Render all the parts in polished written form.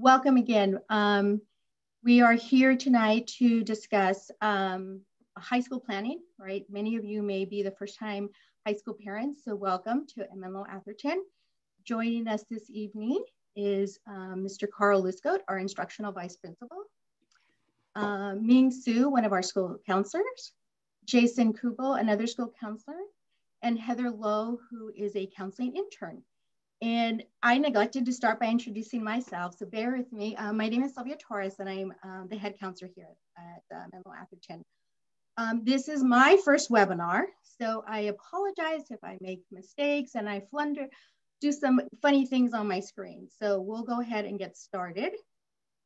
Welcome again. We are here tonight to discuss high school planning, right? Many of you may be the first time high school parents, so welcome to Menlo-Atherton. Joining us this evening is Mr. Carl Liscoe, our instructional vice principal, Ming Su, one of our school counselors, Jason Kubel, another school counselor, and Heather Lowe, who is a counseling intern. And I neglected to start by introducing myself, so bear with me. My name is Sylvia Torres, and I'm the head counselor here at Menlo-Atherton. This is my first webinar, so I apologize if I make mistakes and I flunder, do some funny things on my screen. So we'll go ahead and get started.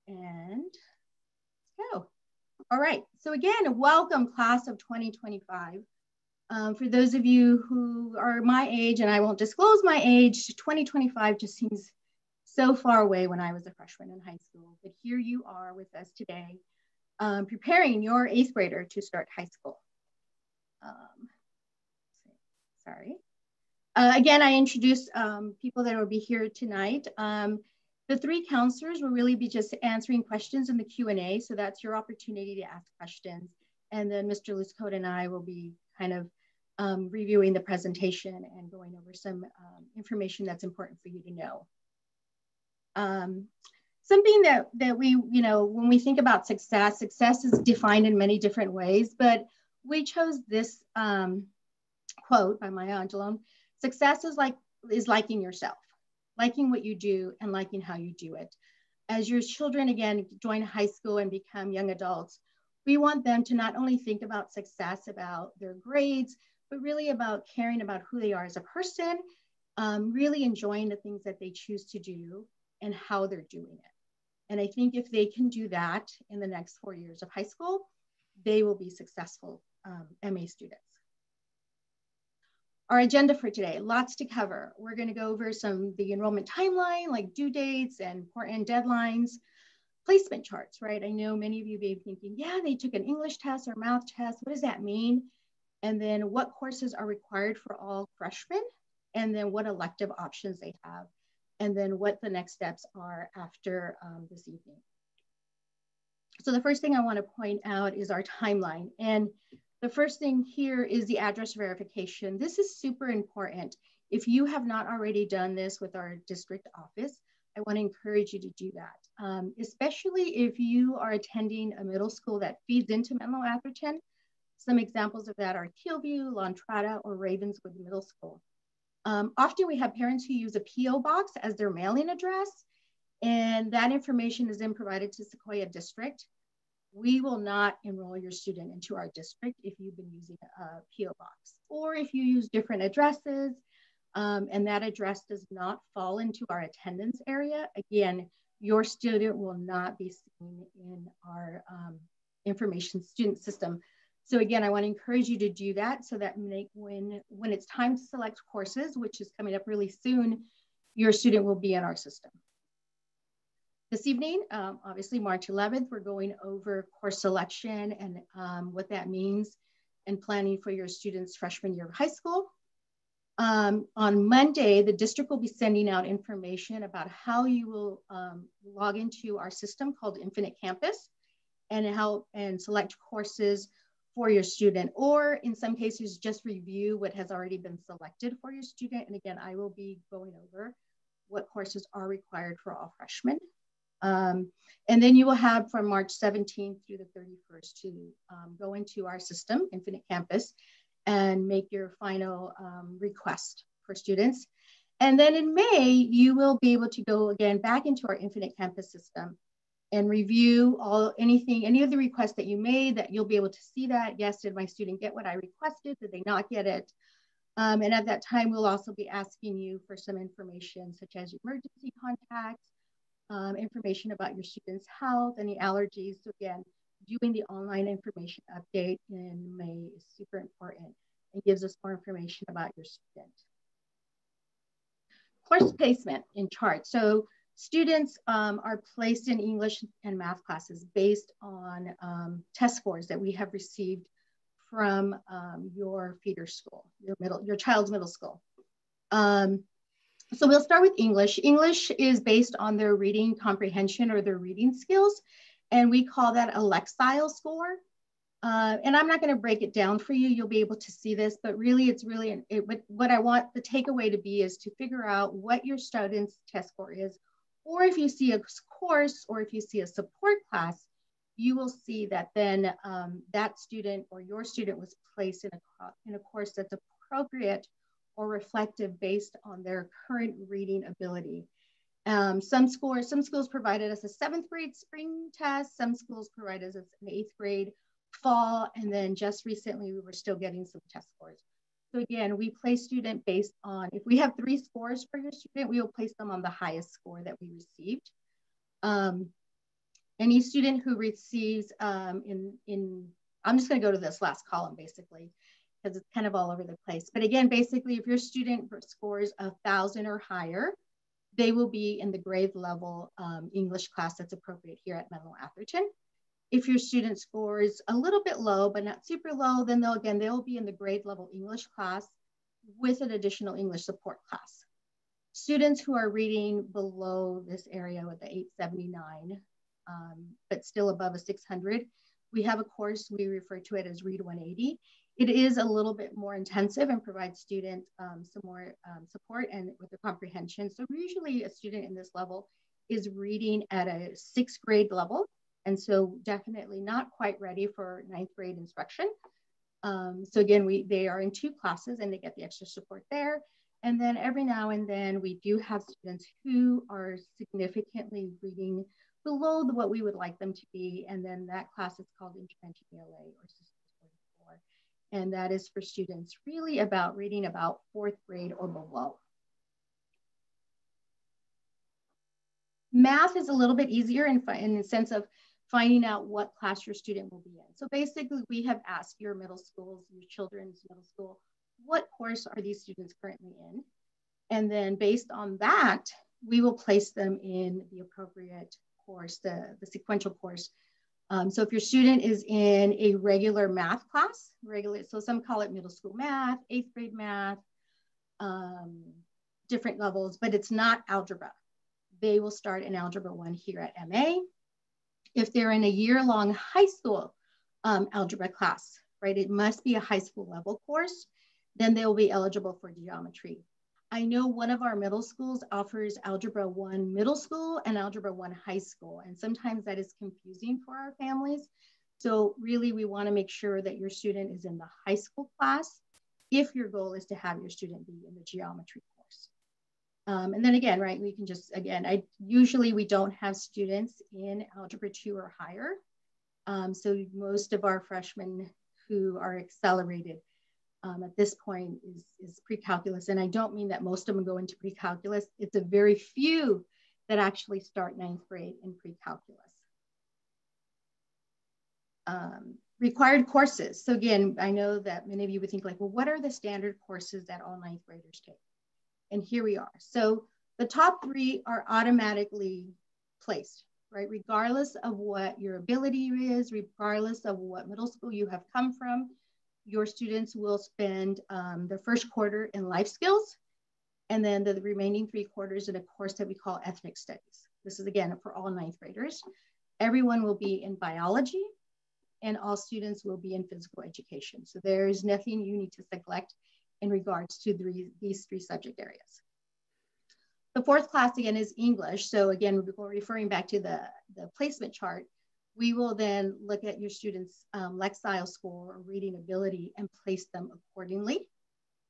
And let's go. All right, so again, welcome class of 2025. For those of you who are my age, and I won't disclose my age, 2025 just seems so far away when I was a freshman in high school. But here you are with us today, preparing your 8th grader to start high school. Sorry. Again, I introduced people that will be here tonight. The three counselors will really be just answering questions in the Q&A, so that's your opportunity to ask questions. And then Mr. Liscoe and I will be kind of reviewing the presentation and going over some information that's important for you to know. Something that we, you know, when we think about success, success is defined in many different ways, but we chose this quote by Maya Angelou: "Success is liking yourself, liking what you do and liking how you do it." As your children, again, join high school and become young adults, we want them to not only think about success, about their grades, but really about caring about who they are as a person, really enjoying the things that they choose to do and how they're doing it. And I think if they can do that in the next 4 years of high school, they will be successful MA students. Our agenda for today, lots to cover. We're gonna go over the enrollment timeline, like due dates and important deadlines. Placement charts, right? I know many of you may be thinking, yeah, they took an English test or math test. What does that mean? And then what courses are required for all freshmen? And then what elective options they have? And then what the next steps are after this evening. So the first thing I want to point out is our timeline. And the first thing here is the address verification. This is super important. If you have not already done this with our district office, I want to encourage you to do that, especially if you are attending a middle school that feeds into Menlo-Atherton. Some examples of that are Keelview, Lontrada, or Ravenswood Middle School. Often we have parents who use a P.O. box as their mailing address, and that information is then provided to Sequoia District. We will not enroll your student into our district if you've been using a P.O. box, or if you use different addresses, and that address does not fall into our attendance area. Again, your student will not be seen in our information student system. So again, I want to encourage you to do that so that when it's time to select courses, which is coming up really soon, your student will be in our system. This evening, obviously March 11th, we're going over course selection and what that means and planning for your students' freshman year of high school. On Monday, the district will be sending out information about how you will log into our system called Infinite Campus and select courses for your student, or in some cases, just review what has already been selected for your student. And again, I will be going over what courses are required for all freshmen. And then you will have from March 17th through the 31st to go into our system, Infinite Campus, and make your final request for students. And then in May, you will be able to go again back into our Infinite Campus system and review any of the requests that you made, that you'll be able to see that. Yes, did my student get what I requested? Did they not get it? And at that time, we'll also be asking you for some information such as emergency contacts, information about your student's health, any allergies. So again, doing the online information update in May is super important and gives us more information about your student. Course placement in charts. So students are placed in English and math classes based on test scores that we have received from your feeder school, your child's middle school. So we'll start with English. English is based on their reading comprehension or their reading skills, and we call that a Lexile score. And I'm not going to break it down for you. You'll be able to see this, but really it's really, what I want the takeaway to be is to figure out what your student's test score is, or if you see a course or if you see a support class, you will see that then that student or your student was placed in a course that's appropriate or reflective based on their current reading ability. Some schools provided us a 7th grade spring test, some schools provided us an 8th grade fall, and then just recently we were still getting some test scores. So again, we place student based on, if we have 3 scores for your student, we will place them on the highest score that we received. Any student who receives I'm just gonna go to this last column basically, because it's kind of all over the place. But again, basically, if your student scores 1,000 or higher, they will be in the grade level English class that's appropriate here at Menlo-Atherton. If your student scores a little bit low, but not super low, then they'll be in the grade level English class with an additional English support class. Students who are reading below this area with the 879, but still above a 600, we have a course, we refer to it as Read 180. It is a little bit more intensive and provides students some more support and with the comprehension. So usually a student in this level is reading at a 6th grade level. And so definitely not quite ready for 9th grade instruction. So again, they are in 2 classes and they get the extra support there. And then every now and then we do have students who are significantly reading below what we would like them to be. And then that class is called Intervention ELA or System 44. And that is for students really about reading about 4th grade or below. Math is a little bit easier in the sense of finding out what class your student will be in. So basically we have asked your middle schools, your children's middle school, what course are these students currently in? And then based on that, we will place them in the appropriate course, the sequential course. So if your student is in a regular math class, so some call it middle school math, 8th grade math, different levels, but it's not algebra. They will start in Algebra 1 here at MA. If they're in a year-long high school algebra class, right, it must be a high school level course, then they'll be eligible for geometry. I know one of our middle schools offers Algebra 1 middle school and Algebra 1 high school, and sometimes that is confusing for our families. So really we wanna make sure that your student is in the high school class if your goal is to have your student be in the geometry course. And then again, right, we can just, again, usually we don't have students in Algebra 2 or higher. So most of our freshmen who are accelerated at this point is pre-calculus. And I don't mean that most of them go into pre-calculus. It's a very few that actually start 9th grade in pre-calculus. Required courses. So again, I know that many of you would think like, well, what are the standard courses that all 9th graders take? And here we are. So the top 3 are automatically placed, right? Regardless of what your ability is, regardless of what middle school you have come from, your students will spend the first quarter in life skills, and then the remaining 3 quarters in a course that we call ethnic studies. This is again for all 9th graders. Everyone will be in biology, and all students will be in physical education. So there is nothing you need to neglect in regards to these 3 subject areas. The 4th class again is English. So again, we're referring back to the placement chart. We will then look at your students' Lexile score or reading ability and place them accordingly.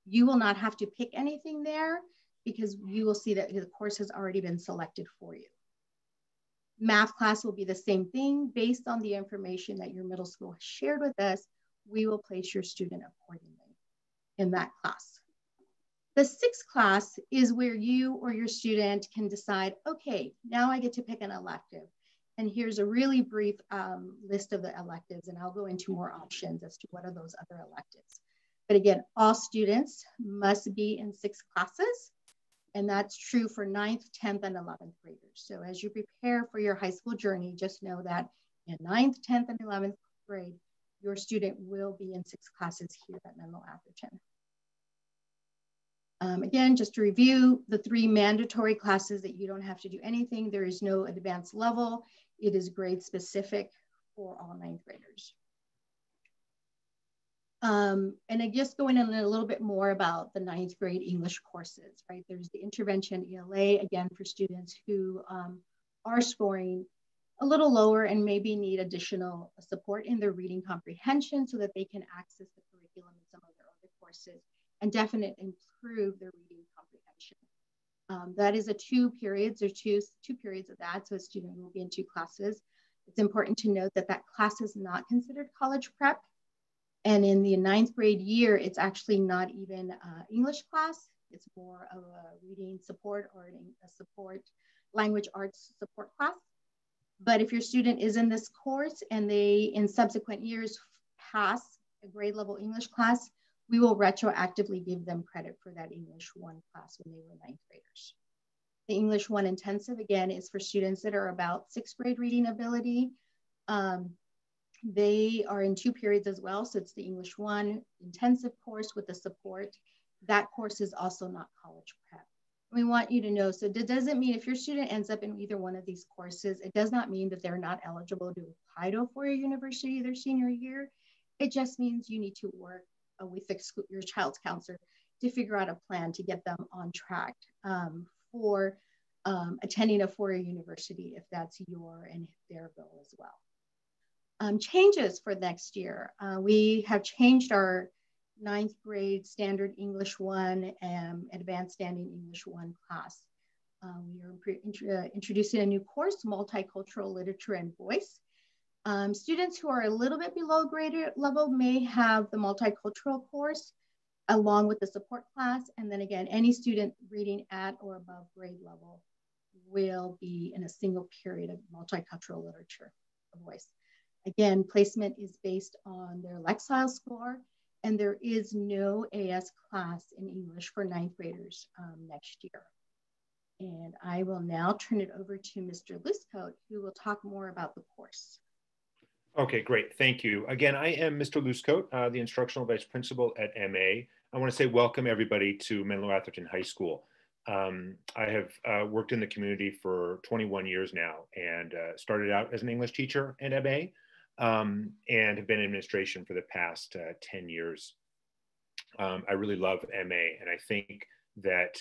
You will not have to pick anything there because you will see that the course has already been selected for you. Math class will be the same thing. Based on the information that your middle school has shared with us, we will place your student accordingly in that class. The 6th class is where you or your student can decide, okay, now I get to pick an elective. And here's a really brief list of the electives, and I'll go into more options as to what are those other electives. But again, all students must be in 6 classes, and that's true for 9th, 10th, and 11th graders. So as you prepare for your high school journey, just know that in 9th, 10th, and 11th grade, your student will be in 6 classes here at Menlo-Atherton. Again, just to review, the three mandatory classes that you don't have to do anything. There is no advanced level. It is grade specific for all ninth graders. And I just going in a little bit more about the ninth grade English courses, right? There's the Intervention ELA, again, for students who are scoring a little lower and maybe need additional support in their reading comprehension so that they can access the curriculum in some of their other courses and definitely improve their reading comprehension. That is a two periods of that, so a student will be in two classes. It's important to note that that class is not considered college prep. And in the ninth grade year, it's actually not even English class. It's more of a reading support or a support language arts support class. But if your student is in this course and they in subsequent years pass a grade level English class, we will retroactively give them credit for that English 1 class when they were ninth graders. The English 1 intensive, again, is for students that are about 6th grade reading ability. They are in two periods as well. So it's the English 1 intensive course with the support. That course is also not college prep. We want you to know, so it doesn't mean if your student ends up in either one of these courses, it does not mean that they're not eligible to apply to a four-year university their senior year. It just means you need to work with your child's counselor to figure out a plan to get them on track for attending a four-year university if that's your and their goal as well. Changes for next year. We have changed our ninth grade standard English 1 and advanced standard English 1 class. We are introducing a new course, Multicultural Literature and Voice. Students who are a little bit below grade level may have the multicultural course along with the support class. And then again, any student reading at or above grade level will be in a single period of multicultural literature and voice. Again, placement is based on their Lexile score, and there is no AS class in English for ninth graders next year. And I will now turn it over to Mr. Liscoe, who will talk more about the course. Okay, great, thank you. Again, I am Mr. Liscoe, the Instructional Vice Principal at MA. I wanna say welcome everybody to Menlo-Atherton High School. I have worked in the community for 21 years now and started out as an English teacher at MA. And have been in administration for the past 10 years. I really love MA, and I think that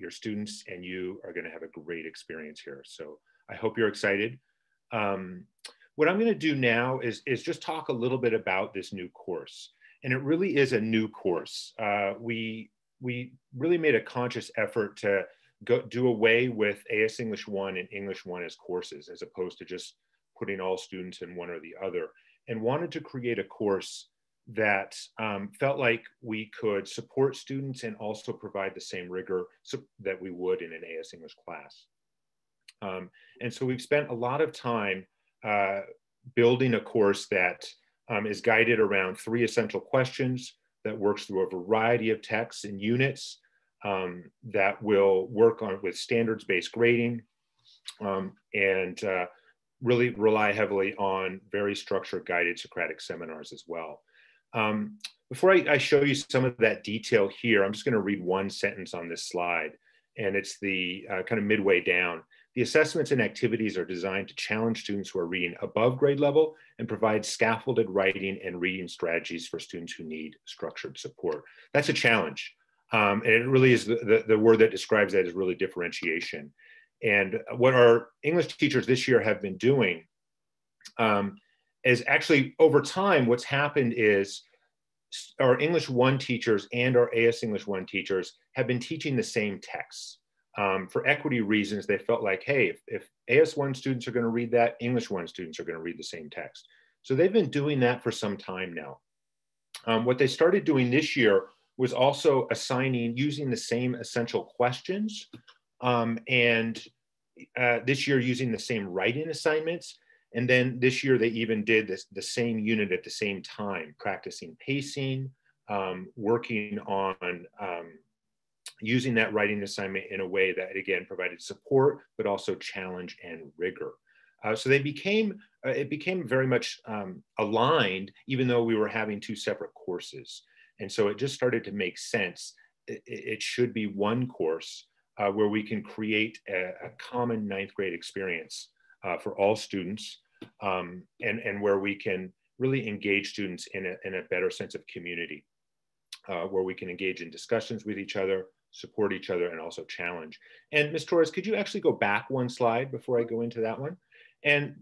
your students and you are gonna have a great experience here. So I hope you're excited. What I'm gonna do now is just talk a little bit about this new course. And it really is a new course. We really made a conscious effort to do away with AS English 1 and English 1 as courses, as opposed to just putting all students in one or the other, and wanted to create a course that felt like we could support students and also provide the same rigor that we would in an AS English class. And so we've spent a lot of time building a course that is guided around three essential questions, that works through a variety of texts and units, that will work on with standards-based grading, and really rely heavily on very structured guided Socratic seminars as well. Before I show you some of that detail here, I'm just gonna read one sentence on this slide, and it's the kind of midway down. The assessments and activities are designed to challenge students who are reading above grade level and provide scaffolded writing and reading strategies for students who need structured support. That's a challenge. And it really is the word that describes that is really differentiation. And what our English teachers this year have been doing is actually over time, what's happened is our English 1 teachers and our AS English 1 teachers have been teaching the same texts. For equity reasons, they felt like, hey, if AS 1 students are gonna read that, English 1 students are gonna read the same text. So they've been doing that for some time now. What they started doing this year was also assigning, using the same essential questions, and this year using the same writing assignments. And then this year they even did the same unit at the same time, practicing pacing, working on using that writing assignment in a way that again provided support, but also challenge and rigor. So they became, it became very much aligned, even though we were having two separate courses. And so it just started to make sense it should be one course where we can create a common ninth grade experience for all students, and where we can really engage students in a better sense of community, where we can engage in discussions with each other, support each other, and also challenge. And Ms. Torres, could you actually go back one slide before I go into that one? And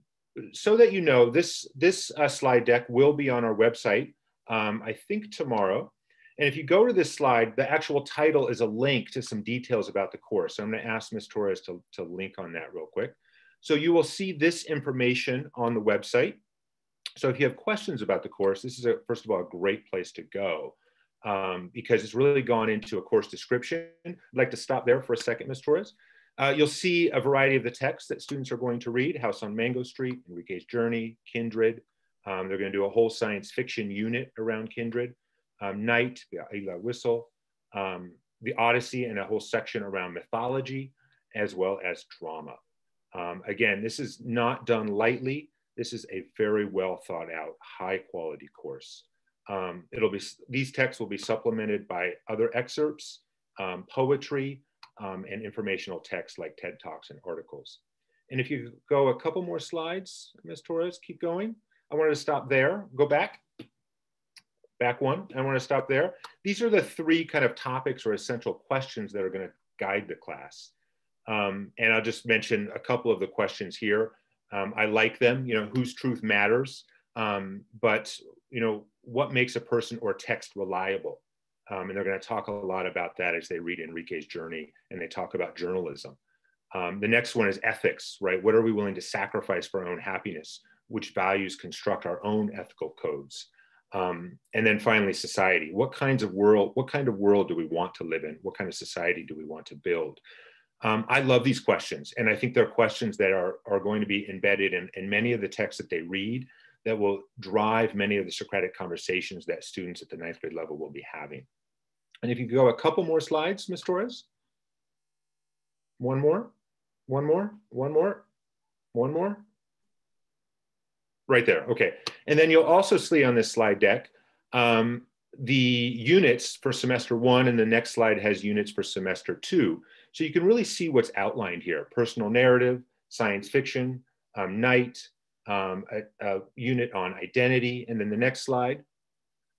so that you know, this slide deck will be on our website, I think tomorrow. And if you go to this slide, the actual title is a link to some details about the course. So I'm gonna ask Ms. Torres to link on that real quick. So you will see this information on the website. So if you have questions about the course, this is, first of all, a great place to go, because it's really gone into a course description. I'd like to stop there for a second, Ms. Torres. You'll see a variety of the texts that students are going to read: House on Mango Street, Enrique's Journey, Kindred. They're going to do a whole science fiction unit around Kindred, Night, The Aila Whistle, The Odyssey, and a whole section around mythology, as well as drama. Again, this is not done lightly. This is a very well thought out, high quality course. These texts will be supplemented by other excerpts, poetry, and informational texts like TED Talks and articles. And if you go a couple more slides, Ms. Torres, keep going. I wanted to stop there, go back one, I want to stop there. These are the three kind of topics or essential questions that are going to guide the class. And I'll just mention a couple of the questions here. I like them, you know, whose truth matters, but, you know, what makes a person or text reliable? And they're going to talk a lot about that as they read Enrique's Journey, and they talk about journalism. The next one is ethics, right? What are we willing to sacrifice for our own happiness? Which values construct our own ethical codes? And then finally, society. What kind of world do we want to live in? What kind of society do we want to build? I love these questions, and I think they're questions that are going to be embedded in many of the texts that they read, that will drive many of the Socratic conversations that students at the ninth grade level will be having. And if you go a couple more slides, Ms. Torres. One more. Right there, okay. And then you'll also see on this slide deck, the units for semester one, and the next slide has units for semester two. So you can really see what's outlined here: personal narrative, science fiction, Night, a unit on identity. And then the next slide,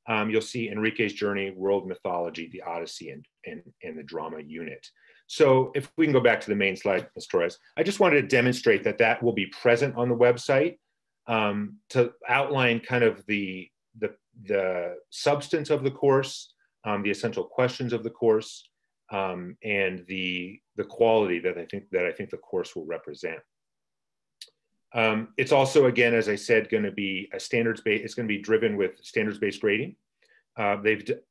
you'll see Enrique's Journey, world mythology, the Odyssey, and the drama unit. So if we can go back to the main slide, Ms. Torres, I just wanted to demonstrate that will be present on the website, to outline kind of the substance of the course, the essential questions of the course, and the quality that I think the course will represent. It's also, again, as I said, going to be a standards-based. It's going to be driven with standards-based grading.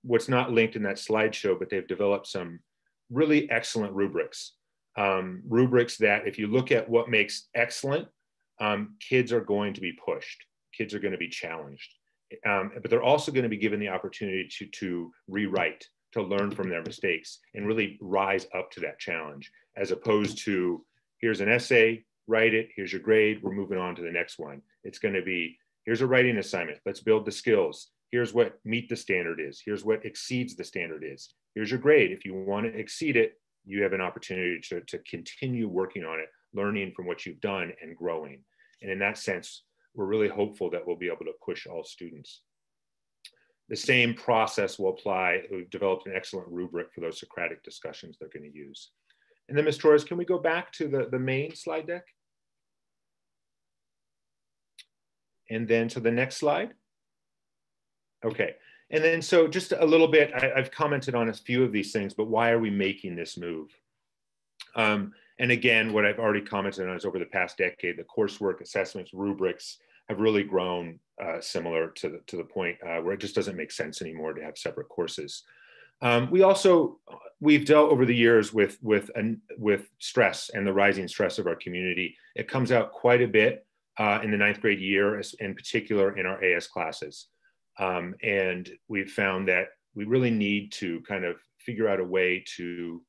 What's not linked in that slideshow, but they've developed some really excellent rubrics. Rubrics that, if you look at what makes excellent, kids are going to be pushed. Kids are going to be challenged, but they're also going to be given the opportunity to rewrite, to learn from their mistakes, and really rise up to that challenge, as opposed to, here's an essay, write it, here's your grade, we're moving on to the next one. It's going to be, here's a writing assignment, let's build the skills, here's what meet the standard is, here's what exceeds the standard is, here's your grade. If you want to exceed it, you have an opportunity to continue working on it, learning from what you've done and growing. And in that sense, we're really hopeful that we'll be able to push all students. The same process will apply. We've developed an excellent rubric for those Socratic discussions they're going to use. And then, Ms. Torres, can we go back to the main slide deck? And then to the next slide. Okay. And then, so just a little bit, I've commented on a few of these things, but why are we making this move? And again, what I've already commented on is, over the past decade, the coursework, assessments, rubrics have really grown similar to the point where it just doesn't make sense anymore to have separate courses. We've dealt over the years with stress and the rising stress of our community. It comes out quite a bit in the ninth grade year, in particular in our AS classes. And we've found that we really need to kind of figure out a way to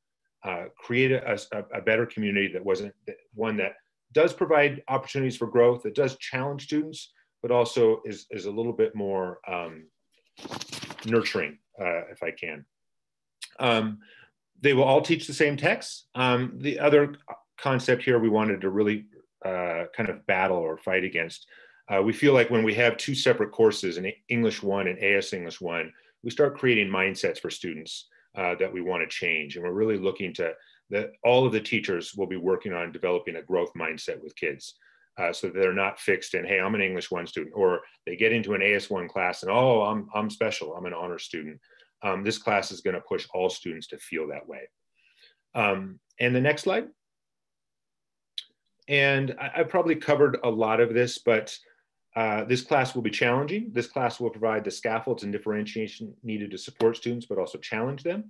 create a better community that wasn't one that does provide opportunities for growth, that does challenge students, but also is a little bit more nurturing, if I can. They will all teach the same text. The other concept here we wanted to really kind of battle or fight against. We feel like when we have two separate courses, an English 1 and AS English 1, we start creating mindsets for students that we want to change. And we're really looking to, that all of the teachers will be working on developing a growth mindset with kids. So they're not fixed in, hey, I'm an English 1 student, or they get into an AS1 class and, oh, I'm special, I'm an honor student. This class is going to push all students to feel that way. And the next slide. And I probably covered a lot of this, but this class will be challenging. This class will provide the scaffolds and differentiation needed to support students, but also challenge them.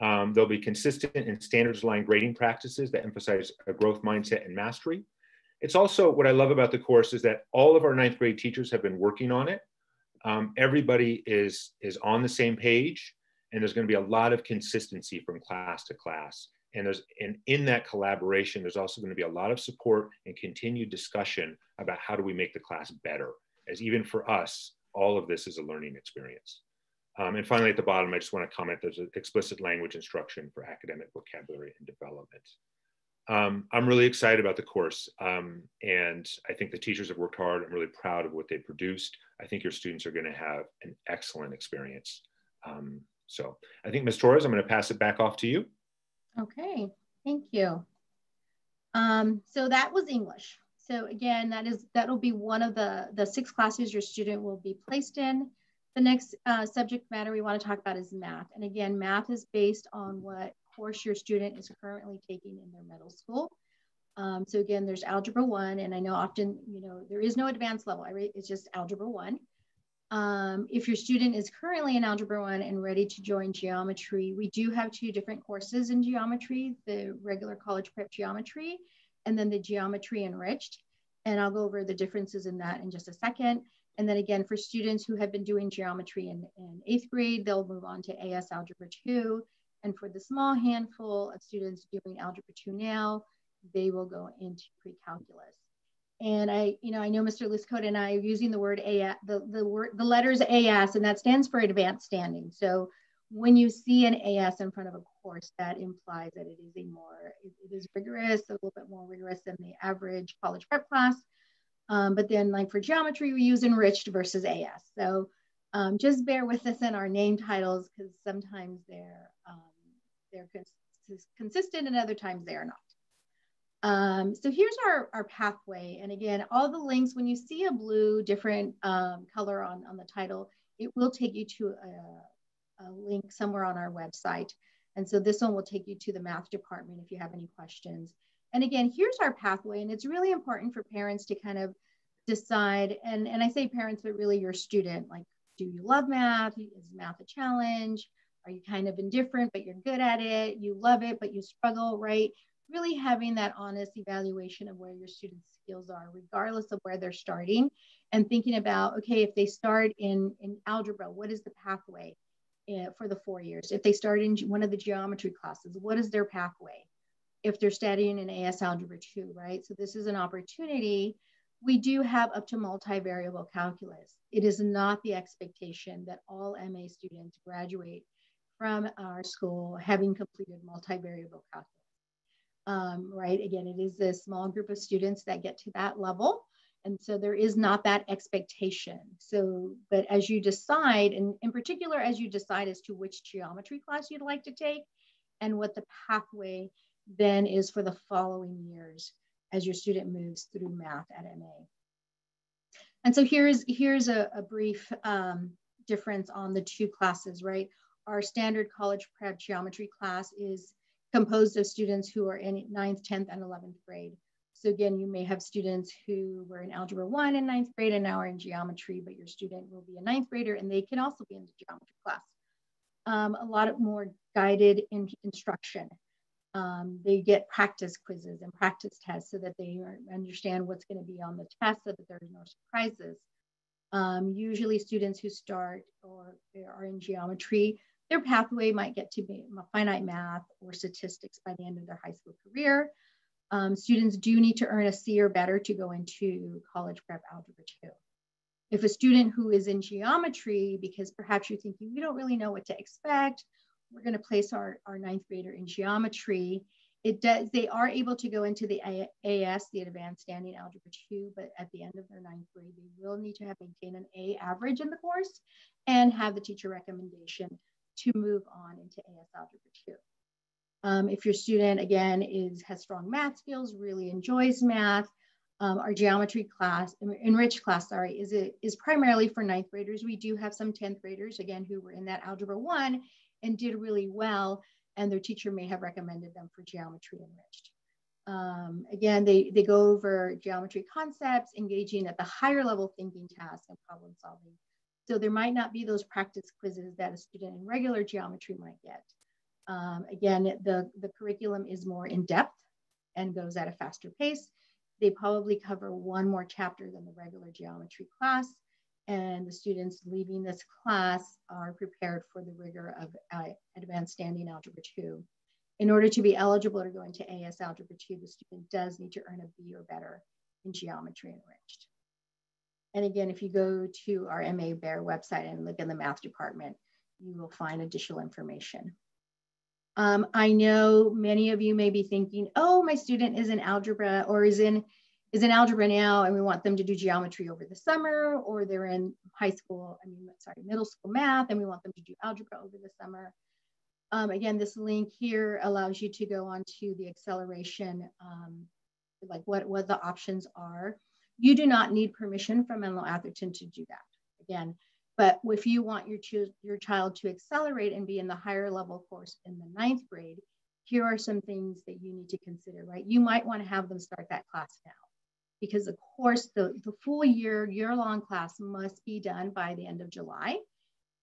There'll be consistent and standards-aligned grading practices that emphasize a growth mindset and mastery. It's also, what I love about the course is that all of our 9th grade teachers have been working on it. Everybody is on the same page, and there's going to be a lot of consistency from class to class. And in that collaboration, there's also going to be a lot of support and continued discussion about how do we make the class better, as even for us, all of this is a learning experience. And finally, at the bottom, I just want to comment, there's an explicit language instruction for academic vocabulary and development. I'm really excited about the course, and I think the teachers have worked hard. I'm really proud of what they produced. I think your students are going to have an excellent experience. So I think, Ms. Torres, I'm going to pass it back off to you. Okay, thank you. So that was English. So again, that'll be one of the 6 classes your student will be placed in. The next subject matter we want to talk about is math. And again, math is based on what course your student is currently taking in their middle school. So again, there's Algebra 1, and I know often, you know, there is no advanced level. It's just Algebra 1. If your student is currently in Algebra 1 and ready to join geometry, we do have 2 different courses in geometry, the regular college prep geometry, and then the geometry enriched. And I'll go over the differences in that in just a second. And then again, for students who have been doing geometry in 8th grade, they'll move on to AS Algebra 2. And for the small handful of students doing Algebra 2 now, they will go into pre-calculus. And I know Mr. Liscoe and I are using the word AS, the letters AS, and that stands for advanced standing. So when you see an AS in front of a course, that implies that it is it is rigorous, a little bit more rigorous than the average college prep class. But then, like for geometry, we use enriched versus AS. So just bear with us in our name titles, because sometimes they're consistent and other times they are not. So here's our pathway. And again, all the links, when you see a blue different color on the title, it will take you to a link somewhere on our website. And so this one will take you to the math department if you have any questions. And again, here's our pathway. And it's really important for parents to kind of decide, and I say parents, but really your student, like, do you love math? Is math a challenge? Are you kind of indifferent, but you're good at it? You love it, but you struggle, right? Really having that honest evaluation of where your students' skills are, regardless of where they're starting, and thinking about, okay, if they start in algebra, what is the pathway for the 4 years? If they start in one of the geometry classes, what is their pathway? If they're studying in AS Algebra 2, right? So this is an opportunity. We do have up to multivariable calculus. It is not the expectation that all MA students graduate from our school having completed multivariable calculus. Right, again, it is a small group of students that get to that level. And so there is not that expectation. So, but as you decide, and in particular, as you decide as to which geometry class you'd like to take and what the pathway then is for the following years as your student moves through math at MA. And so here's a brief difference on the 2 classes, right? Our standard college prep geometry class is composed of students who are in 9th, 10th, and 11th grade. So again, you may have students who were in Algebra 1 in 9th grade and now are in geometry, but your student will be a 9th grader and they can also be in the geometry class. A lot of more guided instruction. They get practice quizzes and practice tests so that they understand what's going to be on the test so that there's no surprises. Usually students who start or are in geometry, their pathway might get to be finite math or statistics by the end of their high school career. Students do need to earn a C or better to go into college prep Algebra 2. If a student who is in geometry, because perhaps you're thinking, you don't really know what to expect, we're going to place our ninth grader in geometry. It does, they are able to go into the AS, the Advanced Standing Algebra 2, but at the end of their ninth grade, they will need to have maintained an A average in the course and have the teacher recommendation to move on into AS Algebra 2. If your student, again, has strong math skills, really enjoys math, our geometry class, enriched class, sorry, is primarily for ninth graders. We do have some 10th graders, again, who were in that Algebra 1 and did really well, and their teacher may have recommended them for geometry enriched. Again, they go over geometry concepts, engaging at the higher level thinking tasks and problem solving. So there might not be those practice quizzes that a student in regular geometry might get. Again, the curriculum is more in depth and goes at a faster pace. They probably cover one more chapter than the regular geometry class, and the students leaving this class are prepared for the rigor of Advanced Standing Algebra 2. In order to be eligible to go into AS Algebra 2, the student does need to earn a B or better in geometry enriched. And again, if you go to our MA Bear website and look in the math department, you will find additional information. I know many of you may be thinking, oh, my student is in algebra or is in algebra now, and we want them to do geometry over the summer, or they're in middle school math, and we want them to do algebra over the summer. Again, this link here allows you to go on to the acceleration, like what the options are. You do not need permission from Menlo-Atherton to do that, again. But if you want your child to accelerate and be in the higher level course in the ninth grade, here are some things that you need to consider, right? You might want to have them start that class now, because of course the full year-long class must be done by the end of July,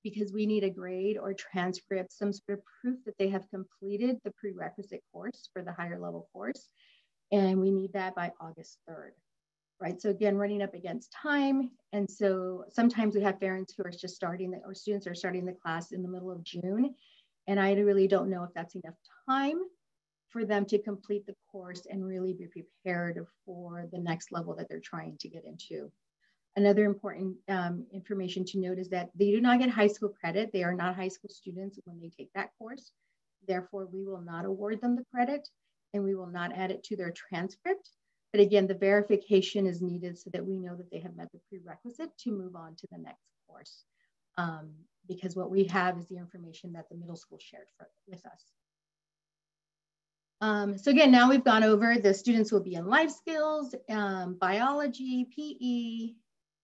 because we need a grade or transcript, some sort of proof that they have completed the prerequisite course for the higher level course. And we need that by August 3rd. Right, so again, running up against time. And so sometimes we have parents who are just starting, or students are starting the class in the middle of June. And I really don't know if that's enough time for them to complete the course and really be prepared for the next level that they're trying to get into. Another important information to note is that they do not get high school credit. They are not high school students when they take that course. Therefore, we will not award them the credit, and we will not add it to their transcript. But again, the verification is needed so that we know that they have met the prerequisite to move on to the next course, because what we have is the information that the middle school shared with us. So again, now we've gone over, the students will be in life skills, biology, PE,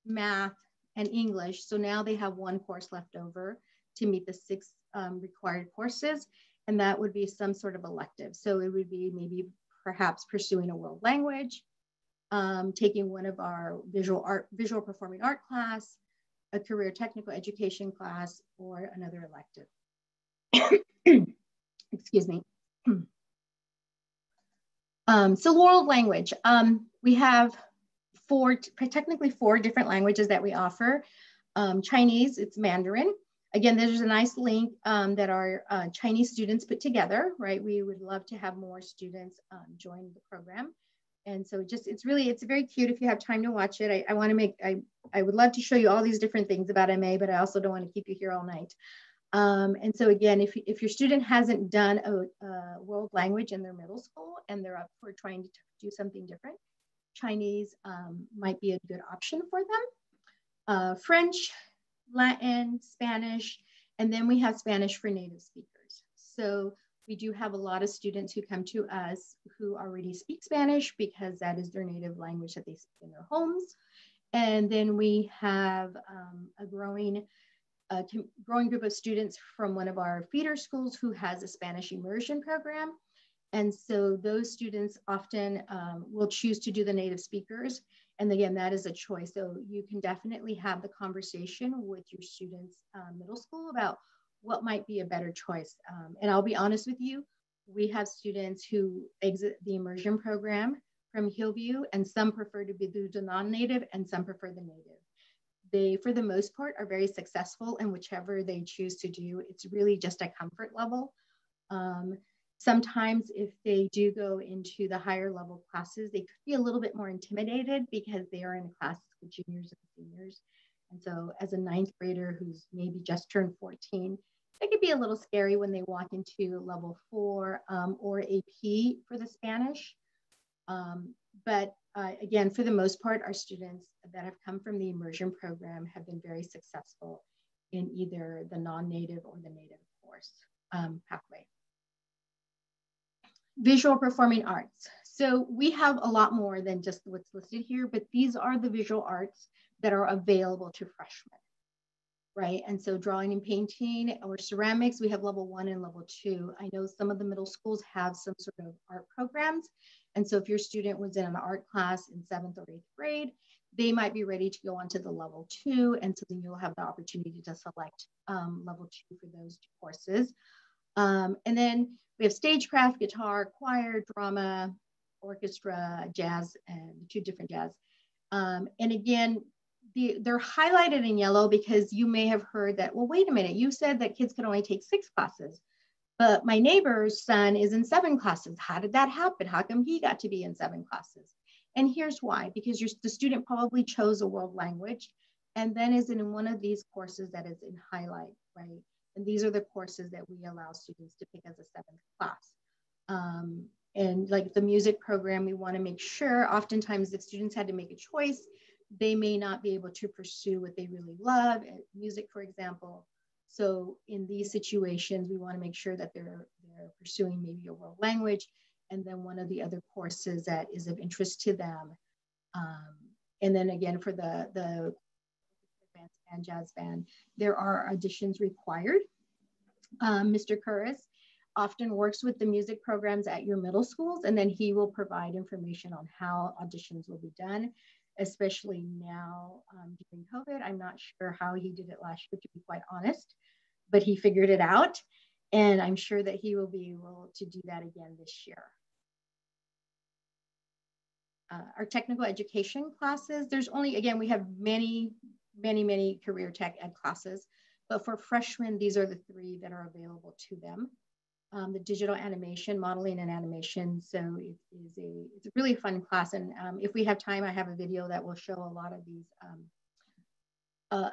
math, and English. So now they have one course left over to meet the 6 required courses, and that would be some sort of elective. So it would be maybe perhaps pursuing a world language, taking one of our visual performing art class, a career technical education class, or another elective. Excuse me. So world language, we have technically four different languages that we offer. Chinese, it's Mandarin. Again, there's a nice link that our Chinese students put together, right? We would love to have more students join the program. And so it's very cute if you have time to watch it. I would love to show you all these different things about MA, but I also don't want to keep you here all night. And so again, if your student hasn't done a world language in their middle school and they're up for trying to do something different, Chinese might be a good option for them. French, Latin, Spanish, and then we have Spanish for native speakers. So we do have a lot of students who come to us who already speak Spanish because that is their native language that they speak in their homes. And then we have a growing group of students from one of our feeder schools who has a Spanish immersion program. And so those students often will choose to do the native speakers. And again, that is a choice. So you can definitely have the conversation with your students' middle school about what might be a better choice. And I'll be honest with you, we have students who exit the immersion program from Hillview, and some prefer to do the non-native and some prefer the native. They, for the most part, are very successful in whichever they choose to do. It's really just a comfort level. Sometimes if they do go into the higher level classes, they could be a little bit more intimidated because they are in classes with juniors and seniors. And so as a ninth grader who's maybe just turned 14, It could be a little scary when they walk into level 4 or AP for the Spanish. But again, for the most part, our students that have come from the immersion program have been very successful in either the non-native or the native course pathway. Visual performing arts. So we have a lot more than just what's listed here, but these are the visual arts that are available to freshmen, right? And so drawing and painting or ceramics, we have level 1 and level 2. I know some of the middle schools have some sort of art programs. And so if your student was in an art class in 7th or 8th grade, they might be ready to go on to the level 2. And so then you'll have the opportunity to select level 2 for those 2 courses. And then we have stagecraft, guitar, choir, drama, orchestra, jazz, and 2 different jazz. And again, they're highlighted in yellow because you may have heard that, well, wait a minute, you said that kids could only take 6 classes, but my neighbor's son is in 7 classes. How did that happen? How come he got to be in 7 classes? And here's why, because the student probably chose a world language and then is in one of these courses that is in highlight, right? And these are the courses that we allow students to pick as a 7th class. And like the music program, we want to make sure oftentimes if students had to make a choice, they may not be able to pursue what they really love, music, for example. So in these situations, we want to make sure that they're pursuing maybe a world language and then one of the other courses that is of interest to them. And then again, for the advanced band, jazz band, there are auditions required. Mr. Curris often works with the music programs at your middle schools, and then he will provide information on how auditions will be done, especially now during COVID. I'm not sure how he did it last year, to be quite honest, but he figured it out, and I'm sure that he will be able to do that again this year. Our technical education classes, there's only, again, we have many career tech ed classes, but for freshmen, these are the 3 that are available to them. The digital animation, modeling and animation. So it's a really fun class. And if we have time, I have a video that will show a lot of these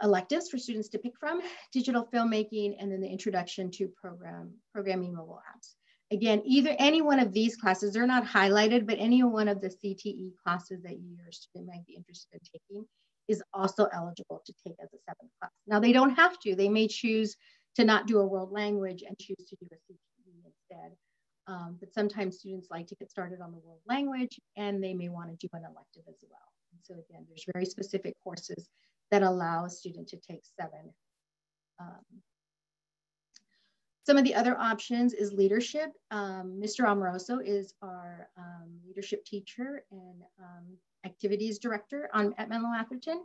electives for students to pick from. Digital filmmaking, and then the introduction to programming mobile apps. Again, either any one of these classes, they're not highlighted, but any one of the CTE classes that your student might be interested in taking is also eligible to take as a 7th class. Now they don't have to, they may choose to not do a world language and choose to do a CTE instead. But sometimes students like to get started on the world language and they may want to do an elective as well. And so again, there's very specific courses that allow a student to take 7. Some of the other options is leadership. Mr. Amoroso is our leadership teacher and activities director at Menlo-Atherton.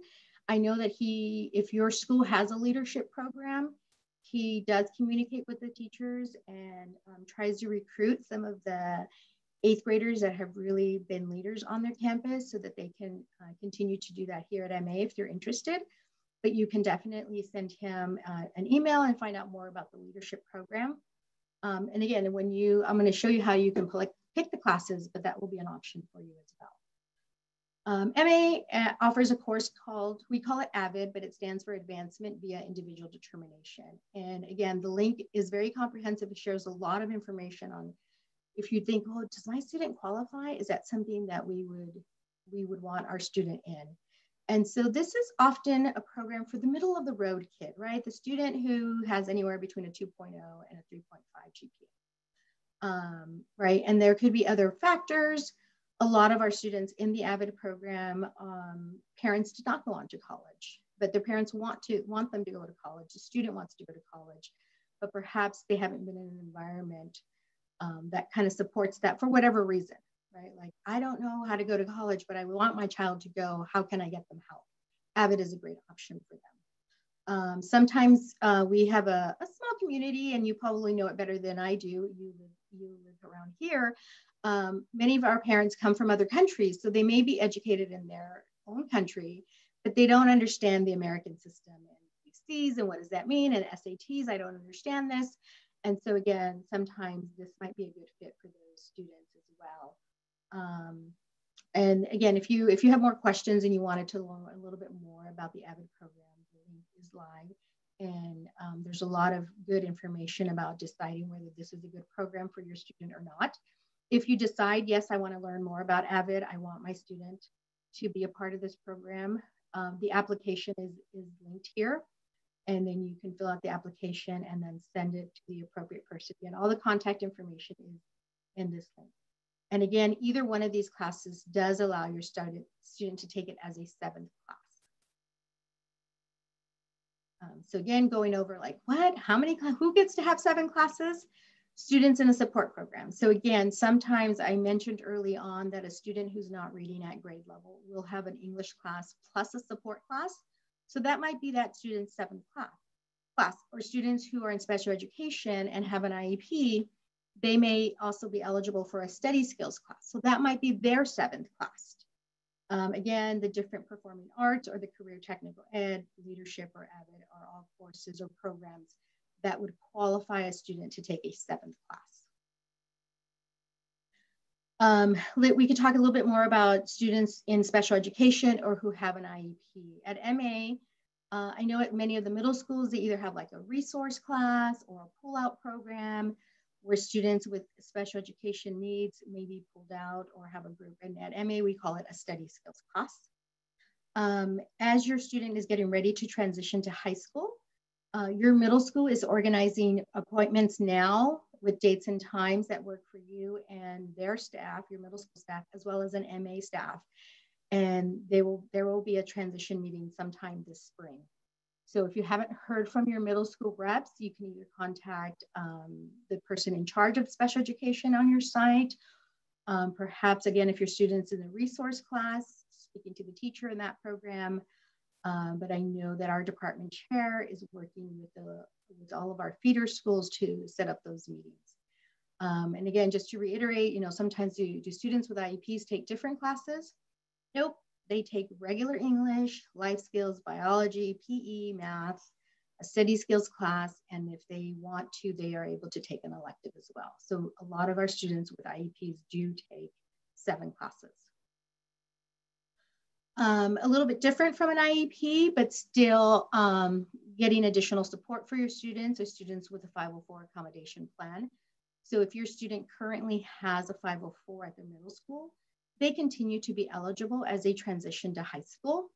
I know that if your school has a leadership program, he does communicate with the teachers and tries to recruit some of the 8th graders that have really been leaders on their campus so that they can continue to do that here at MA if they're interested. But you can definitely send him an email and find out more about the leadership program. And again, I'm going to show you how you can pick the classes, but that will be an option for you as well. MA offers a course we call it AVID, but it stands for Advancement Via Individual Determination. And again, the link is very comprehensive. It shares a lot of information on, if you think, oh, does my student qualify? Is that something that we would want our student in? And so this is often a program for the middle of the road kid, right? The student who has anywhere between a 2.0 and a 3.5 GPA, right? And there could be other factors. A lot of our students in the AVID program, parents did not go on to college, but their parents want them to go to college. The student wants to go to college, but perhaps they haven't been in an environment that kind of supports that for whatever reason, right? Like, I don't know how to go to college, but I want my child to go. How can I get them help? AVID is a great option for them. Sometimes we have a small community, and you probably know it better than I do. You live around here. Many of our parents come from other countries, so they may be educated in their own country, but they don't understand the American system and ACs and what does that mean, and SATs, I don't understand this. And so again, sometimes this might be a good fit for those students as well. And again, if you have more questions and you wanted to learn a little bit more about the AVID program, the link is live And there's a lot of good information about deciding whether this is a good program for your student or not. If you decide, yes, I want to learn more about AVID, I want my student to be a part of this program, the application is linked here. And then you can fill out the application and then send it to the appropriate person. Again, all the contact information is in this link. And again, either one of these classes does allow your student to take it as a 7th class. So again, going over like, what, how many, who gets to have 7 classes? Students in a support program. So again, sometimes I mentioned early on that a student who's not reading at grade level will have an English class plus a support class. So that might be that student's 7th class, or students who are in special education and have an IEP, they may also be eligible for a study skills class. So that might be their 7th class. Again, the different performing arts or the career technical ed, leadership or AVID are all courses or programs that would qualify a student to take a 7th class. We could talk a little bit more about students in special education or who have an IEP. At MA, I know at many of the middle schools, they either have like a resource class or a pull-out program where students with special education needs may be pulled out or have a group. And at MA, we call it a study skills class. As your student is getting ready to transition to high school, your middle school is organizing appointments now with dates and times that work for you and their staff, your middle school staff, as well as an MA staff. And there will be a transition meeting sometime this spring. So if you haven't heard from your middle school reps, you can either contact the person in charge of special education on your site. Perhaps, again, if your student's in the resource class, speaking to the teacher in that program. But I know that our department chair is working with all of our feeder schools to set up those meetings. And again, just to reiterate, you know, sometimes do students with IEPs take different classes? Nope. They take regular English, life skills, biology, PE, math, a study skills class, and if they want to, they are able to take an elective as well. So a lot of our students with IEPs do take 7 classes. A little bit different from an IEP, but still getting additional support for your students or students with a 504 accommodation plan. So if your student currently has a 504 at the middle school, they continue to be eligible as they transition to high school.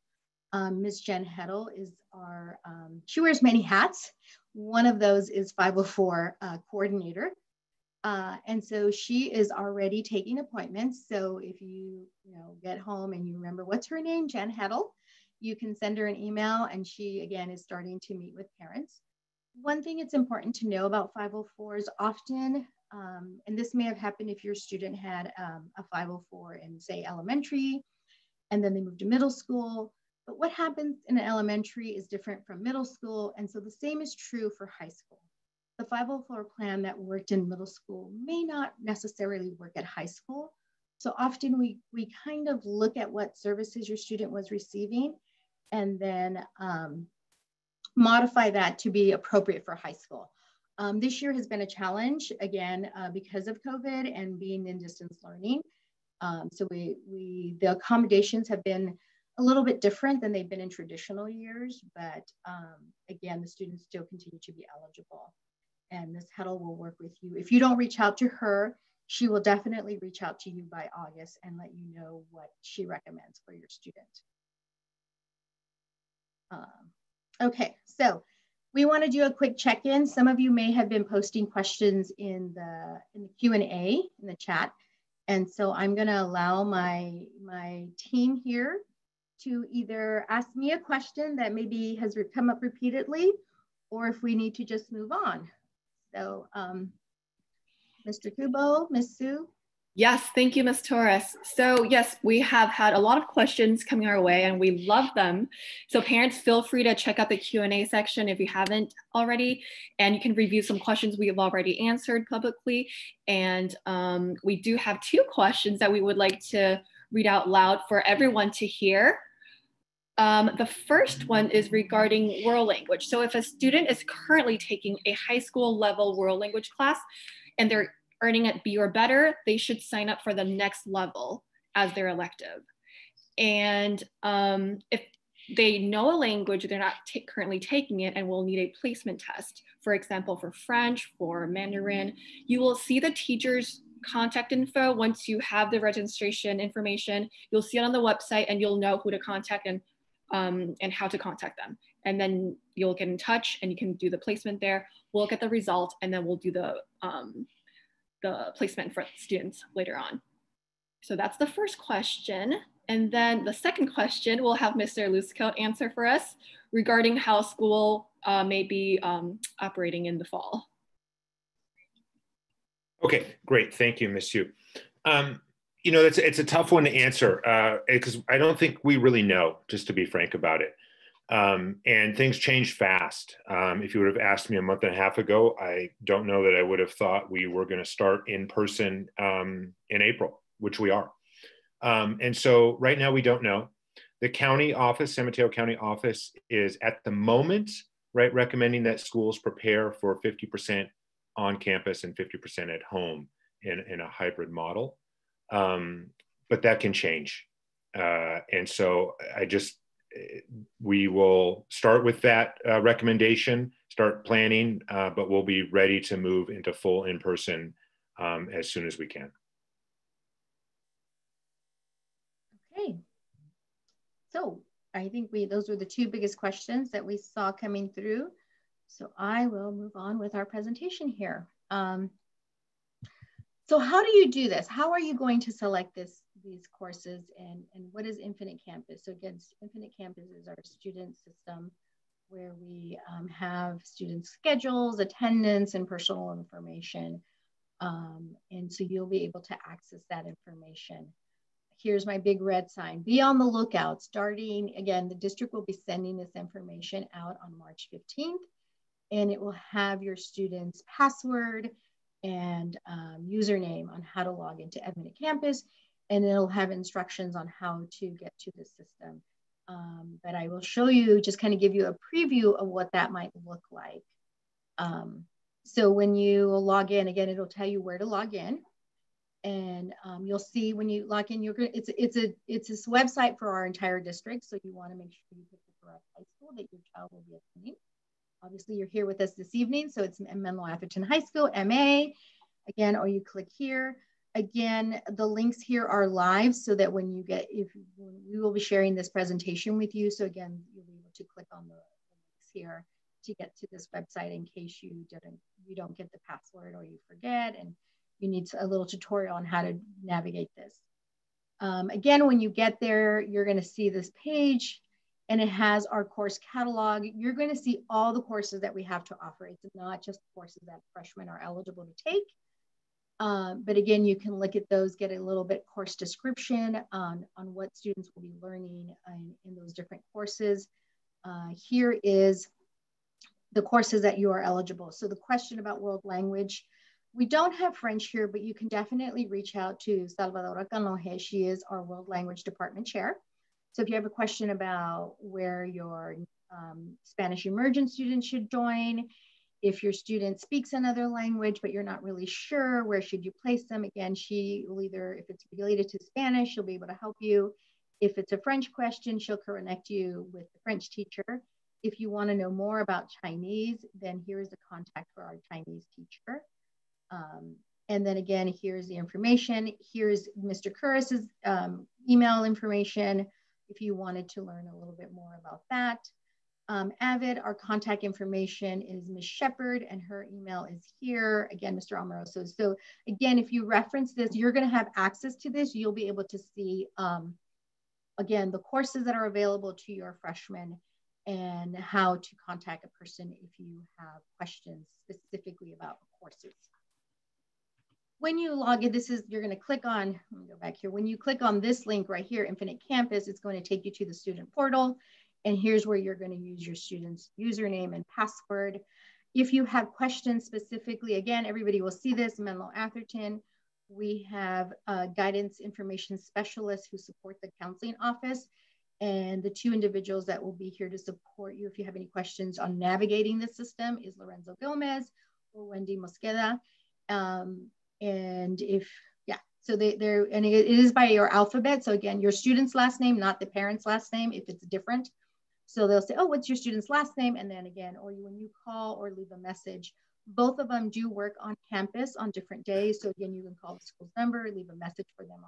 Ms. Jen Heddle is our, she wears many hats. One of those is 504 coordinator. And so she is already taking appointments. So if you get home and you remember what's her name, Jen Heddle, you can send her an email and she again is starting to meet with parents. One thing it's important to know about 504s often, and this may have happened if your student had a 504 in, say, elementary, and then they moved to middle school. But what happens in elementary is different from middle school, and so the same is true for high school. The 504 plan that worked in middle school may not necessarily work at high school, so often we kind of look at what services your student was receiving and then modify that to be appropriate for high school. This year has been a challenge, again, because of COVID and being in distance learning. So the accommodations have been a little bit different than they've been in traditional years, but again, the students still continue to be eligible. And Ms. Heddle will work with you. If you don't reach out to her, she will definitely reach out to you by August and let you know what she recommends for your student. Okay, so we want to do a quick check-in. Some of you may have been posting questions in the Q&A, in the chat. And so I'm going to allow my team here to either ask me a question that maybe has come up repeatedly, or if we need to just move on. So Mr. Kubel, Ms. Su. Yes, thank you, Ms. Torres. So yes, we have had a lot of questions coming our way and we love them. So parents, feel free to check out the Q&A section if you haven't already, and you can review some questions we have already answered publicly. And we do have 2 questions that we would like to read out loud for everyone to hear. The first one is regarding world language. So if a student is currently taking a high school level world language class and they're earning at B or better, they should sign up for the next level as their elective. And if they know a language, they're not currently taking it and will need a placement test. For example, for French, for Mandarin, you will see the teacher's contact info. Once you have the registration information, you'll see it on the website and you'll know who to contact and how to contact them. And then you'll get in touch and you can do the placement there. We'll get the result and then we'll do the placement for students later on. So that's the first question. And then the second question, we'll have Mr. Liscoe answer for us regarding how school may be operating in the fall. Okay, great. Thank you, Ms. Hsu. You know, it's a tough one to answer because I don't think we really know, just to be frank about it. And things change fast. If you would have asked me a month and a half ago, I don't know that I would have thought we were going to start in person in April, which we are. And so right now we don't know. The county office, San Mateo County office, is at the moment, right, recommending that schools prepare for 50% on campus and 50% at home in a hybrid model. But that can change. And so we will start with that recommendation, start planning, but we'll be ready to move into full in-person as soon as we can. Okay, so I think those were the two biggest questions that we saw coming through. So I will move on with our presentation here. So how do you do this? How are you going to select these courses and what is Infinite Campus? So again, Infinite Campus is our student system where we have student schedules, attendance, and personal information. And so you'll be able to access that information. Here's my big red sign. Be on the lookout. Starting, again, the district will be sending this information out on March 15th, and it will have your student's password and username on how to log into Infinite Campus, and it'll have instructions on how to get to the system. But I will show you, just kind of give you a preview of what that might look like. So when you log in, again, it'll tell you where to log in. And you'll see when you log in, it's this website for our entire district. So you want to make sure you pick the correct high school that your child will be attending. Obviously, you're here with us this evening. So it's Menlo-Atherton High School, MA. Again, or you click here. Again, the links here are live so that when you get, we will be sharing this presentation with you. So again, you'll be able to click on the links here to get to this website in case you don't get the password or you forget. And you need a little tutorial on how to navigate this. Again, when you get there, you're going to see this page and it has our course catalog. You're going to see all the courses that we have to offer. It's not just courses that freshmen are eligible to take. But again, you can look at those, get a little bit course description on what students will be learning in those different courses. Here is the courses that you are eligible. So the question about world language, we don't have French here, but you can definitely reach out to Salvadora Canoje. She is our World Language Department Chair. So if you have a question about where your Spanish immersion students should join, if your student speaks another language, but you're not really sure, where should you place them? Again, she will either, if it's related to Spanish, she'll be able to help you. If it's a French question, she'll connect you with the French teacher. If you want to know more about Chinese, then here is the contact for our Chinese teacher. And then again, here's the information. Here's Mr. Curris's email information if you wanted to learn a little bit more about that. Avid, our contact information is Ms. Shepard and her email is here. Again, Mr. Omaroso. So again, if you reference this, you're going to have access to this. You'll be able to see, again, the courses that are available to your freshmen and how to contact a person if you have questions specifically about courses. When you log in, you're going to click on, let me go back here. When you click on this link right here, Infinite Campus, it's going to take you to the student portal. And here's where you're going to use your student's username and password. If you have questions specifically, again, everybody will see this, Menlo-Atherton. We have a guidance information specialist who support the counseling office and the two individuals that will be here to support you if you have any questions on navigating the system is Lorenzo Gomez or Wendy Mosqueda. And if, yeah, so they're, and it is by your alphabet. So again, your student's last name, not the parent's last name, if it's different. So they'll say, oh, what's your student's last name? And then again, or when you call or leave a message. Both of them do work on campus on different days. So again, you can call the school's number, leave a message for them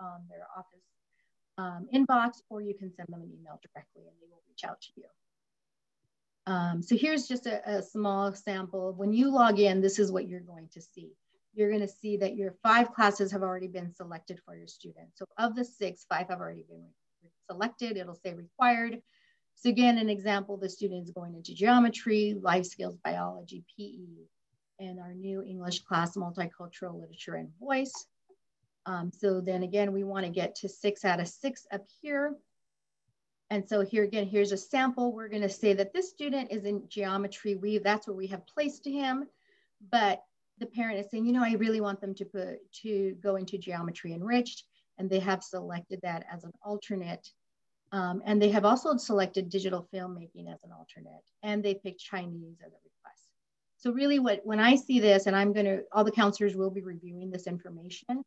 on their office inbox, or you can send them an email directly and they will reach out to you. So here's just a small sample. When you log in, this is what you're going to see. You're going to see that your 5 classes have already been selected for your students. So of the 6, 5 have already been selected. It'll say required. So again, an example, the student is going into geometry, life skills, biology, PE, and our new English class, multicultural literature and voice. So then again, we want to get to 6 out of 6 up here. And so here again, here's a sample. We're going to say that this student is in geometry. That's where we have placed him, but the parent is saying, you know, I really want them to go into geometry enriched, and they have selected that as an alternate. And they have also selected digital filmmaking as an alternate, and they picked Chinese as a request. So really when I see this, and all the counselors will be reviewing this information,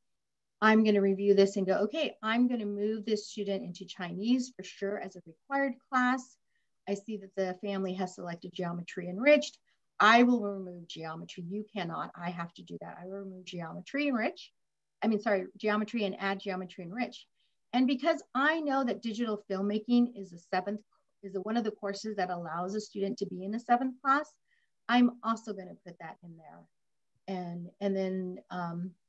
I'm gonna review this and go, okay, I'm gonna move this student into Chinese for sure as a required class. I see that the family has selected geometry enriched. I will remove geometry. You cannot, I have to do that. I will remove geometry and add geometry enriched. And because I know that digital filmmaking is one of the courses that allows a student to be in a 7th class, I'm also going to put that in there. And then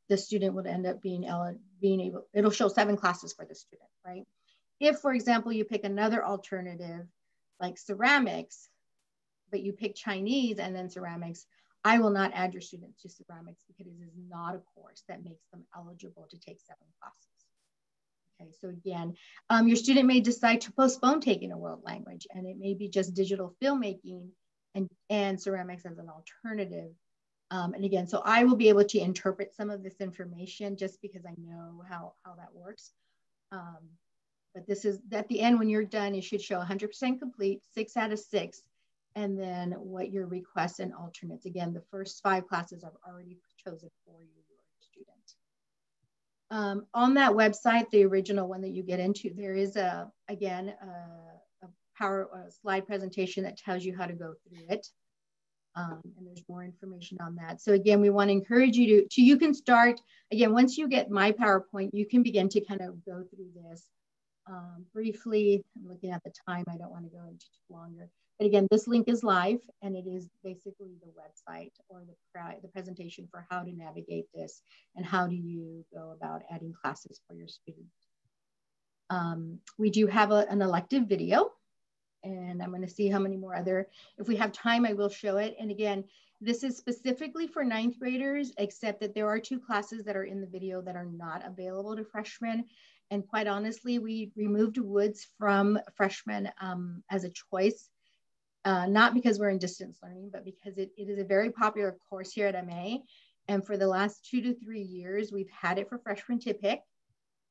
the student would end up it'll show 7 classes for the student, right? If, for example, you pick another alternative like ceramics, but you pick Chinese and then ceramics, I will not add your student to ceramics because it is not a course that makes them eligible to take 7 classes. Okay, so again, your student may decide to postpone taking a world language, and it may be just digital filmmaking and ceramics as an alternative. And again, so I will be able to interpret some of this information just because I know how that works. But this is, at the end, when you're done, it should show 100% complete, 6 out of 6, and then what your requests and alternates. Again, the first 5 classes I've already chosen for you, your student. On that website, the original one that you get into, there is a slide presentation that tells you how to go through it. And there's more information on that. So again, we want to encourage you to you can start, again, once you get my PowerPoint, you can begin to kind of go through this briefly. I'm looking at the time, I don't want to go into too longer. But again, this link is live, and it is basically the website or the presentation for how to navigate this and how do you go about adding classes for your student. We do have an elective video, and I'm gonna see how many more if we have time, I will show it. And again, this is specifically for 9th graders, except that there are 2 classes that are in the video that are not available to freshmen. And quite honestly, we removed Woods from freshmen as a choice. Not because we're in distance learning, but because it is a very popular course here at MA. And for the last 2 to 3 years, we've had it for freshmen to pick,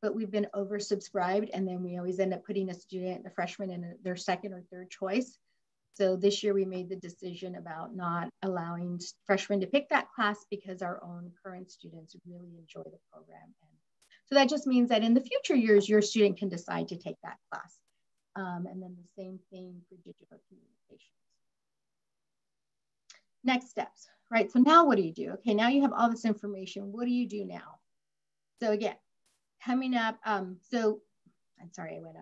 but we've been oversubscribed. And then we always end up putting a freshman in their 2nd or 3rd choice. So this year we made the decision about not allowing freshmen to pick that class because our own current students really enjoy the program. And so that just means that in the future years, your student can decide to take that class. And then the same thing for digital communications. Next steps, right? So now what do you do? Okay, now you have all this information. What do you do now? So again, coming up, I'm sorry, I went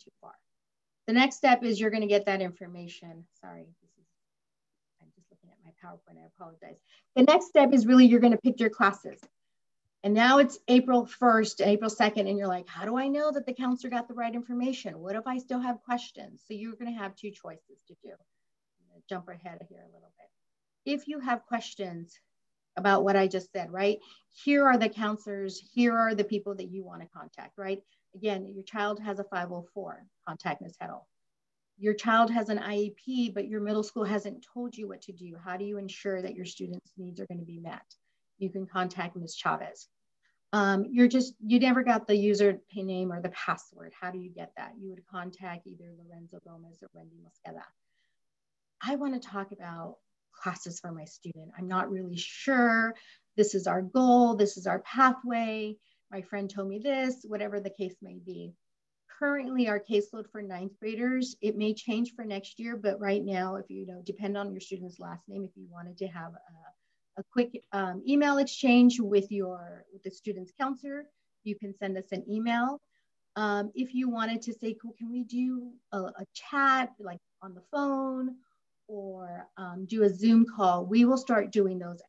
too far. The next step is you're gonna get that information. Sorry, I'm just looking at my PowerPoint, I apologize. The next step is really you're gonna pick your classes. And now it's April 1st, April 2nd, and you're like, how do I know that the counselor got the right information? What if I still have questions? So you're going to have 2 choices to do. I'm going to jump ahead here a little bit. If you have questions about what I just said, right? Here are the counselors. Here are the people that you want to contact, right? Again, your child has a 504. Contact Ms. Heddle. Your child has an IEP, but your middle school hasn't told you what to do. How do you ensure that your students' needs are going to be met? You can contact Ms. Chavez. You never got the user name or the password. How do you get that? You would contact either Lorenzo Gomez or Wendy Mosqueda. I want to talk about classes for my student. I'm not really sure. This is our goal. This is our pathway. My friend told me this, whatever the case may be. currently our caseload for ninth graders, it may change for next year, but right now, if you know, depend on your student's last name, if you wanted to have a quick email exchange with the student's counselor, you can send us an email. If you wanted to say, cool, can we do a chat like on the phone or do a Zoom call, we will start doing those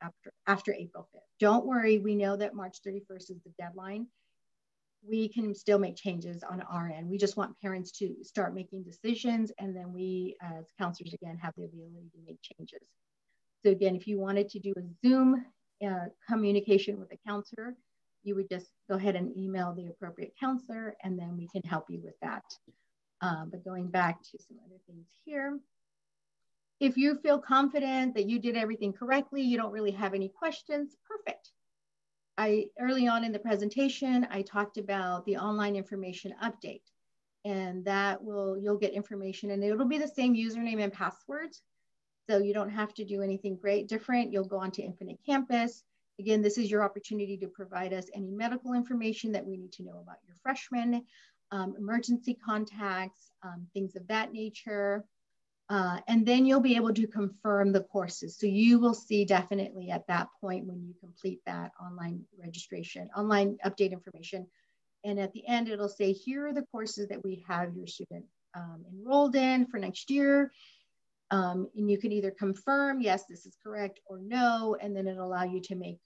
after April 5th. Don't worry, we know that March 31st is the deadline. We can still make changes on our end. We just want parents to start making decisions, and then we as counselors again have the ability to make changes. So again, if you wanted to do a Zoom communication with a counselor, you would just go ahead and email the appropriate counselor, and then we can help you with that. But going back to some other things here, if you feel confident that you did everything correctly, you don't really have any questions, perfect. Early on in the presentation, I talked about the online information update, and that you'll get information, and it'll be the same username and password. So you don't have to do anything great different. You'll go on to Infinite Campus. Again, this is your opportunity to provide us any medical information that we need to know about your freshmen, emergency contacts, things of that nature. And then you'll be able to confirm the courses. So you will see definitely at that point when you complete that online registration, online update information. And at the end, it'll say, here are the courses that we have your student enrolled in for next year. And you can either confirm, yes, this is correct, or no, and then it'll allow you to make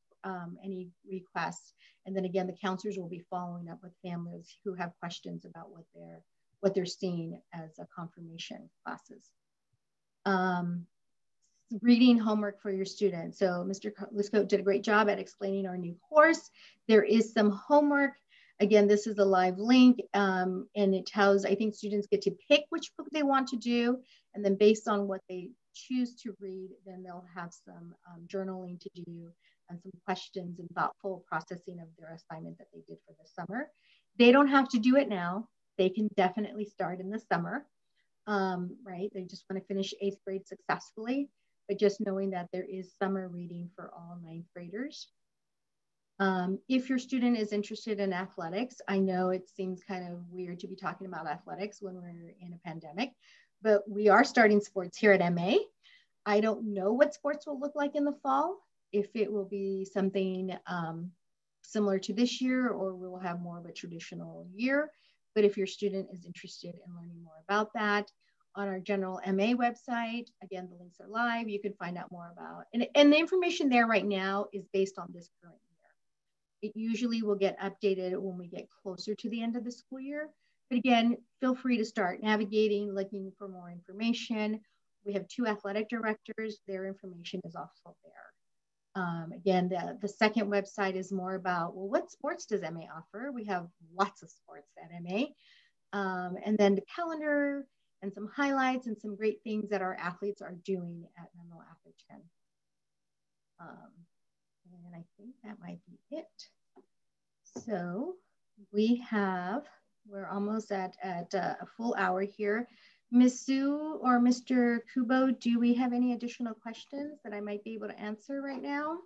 any requests. And then again, the counselors will be following up with families who have questions about what they're seeing as a confirmation classes. Reading homework for your students. So Mr. Liscoe did a great job at explaining our new course. There is some homework. Again, this is a live link and it tells, I think students get to pick which book they want to do. And then based on what they choose to read, then they'll have some journaling to do and some questions and thoughtful processing of their assignment that they did for the summer. They don't have to do it now. They can definitely start in the summer. Right, they just want to finish 8th grade successfully, but just knowing that there is summer reading for all 9th graders. If your student is interested in athletics, I know it seems kind of weird to be talking about athletics when we're in a pandemic, but we are starting sports here at MA. I don't know what sports will look like in the fall, if it will be something similar to this year or we'll have more of a traditional year. But if your student is interested in learning more about that, on our general MA website, again, the links are live, you can find out more about, and the information there right now is based on this current year. It usually will get updated when we get closer to the end of the school year. But again, feel free to start navigating, looking for more information. We have 2 athletic directors, their information is also there. Again, the second website is more about, well, what sports does MA offer? We have lots of sports at MA. And then the calendar and some highlights and some great things that our athletes are doing at Menlo-Atherton. And I think that might be it. So we're almost at a full hour here. Ms. Su or Mr. Kubo, do we have any additional questions that I might be able to answer right now?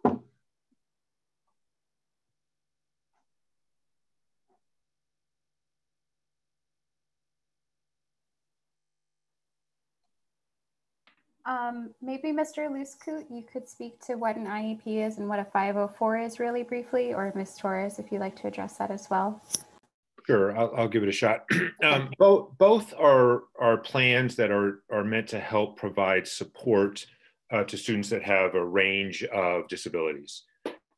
Maybe Mr. Liscoe, you could speak to what an IEP is and what a 504 is really briefly, or Ms. Torres, if you'd like to address that as well. Sure, I'll give it a shot. Both are plans that are meant to help provide support to students that have a range of disabilities.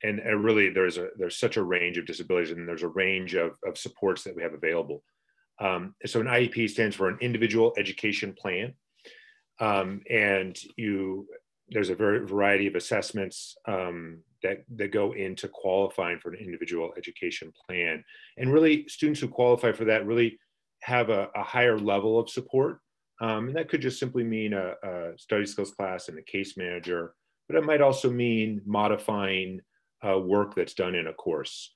And really there's such a range of disabilities, and there's a range of supports that we have available. So an IEP stands for an individual education plan. There's a variety of assessments that go into qualifying for an individual education plan. And really, students who qualify for that really have a higher level of support. And that could just simply mean a study skills class and a case manager, but it might also mean modifying work that's done in a course,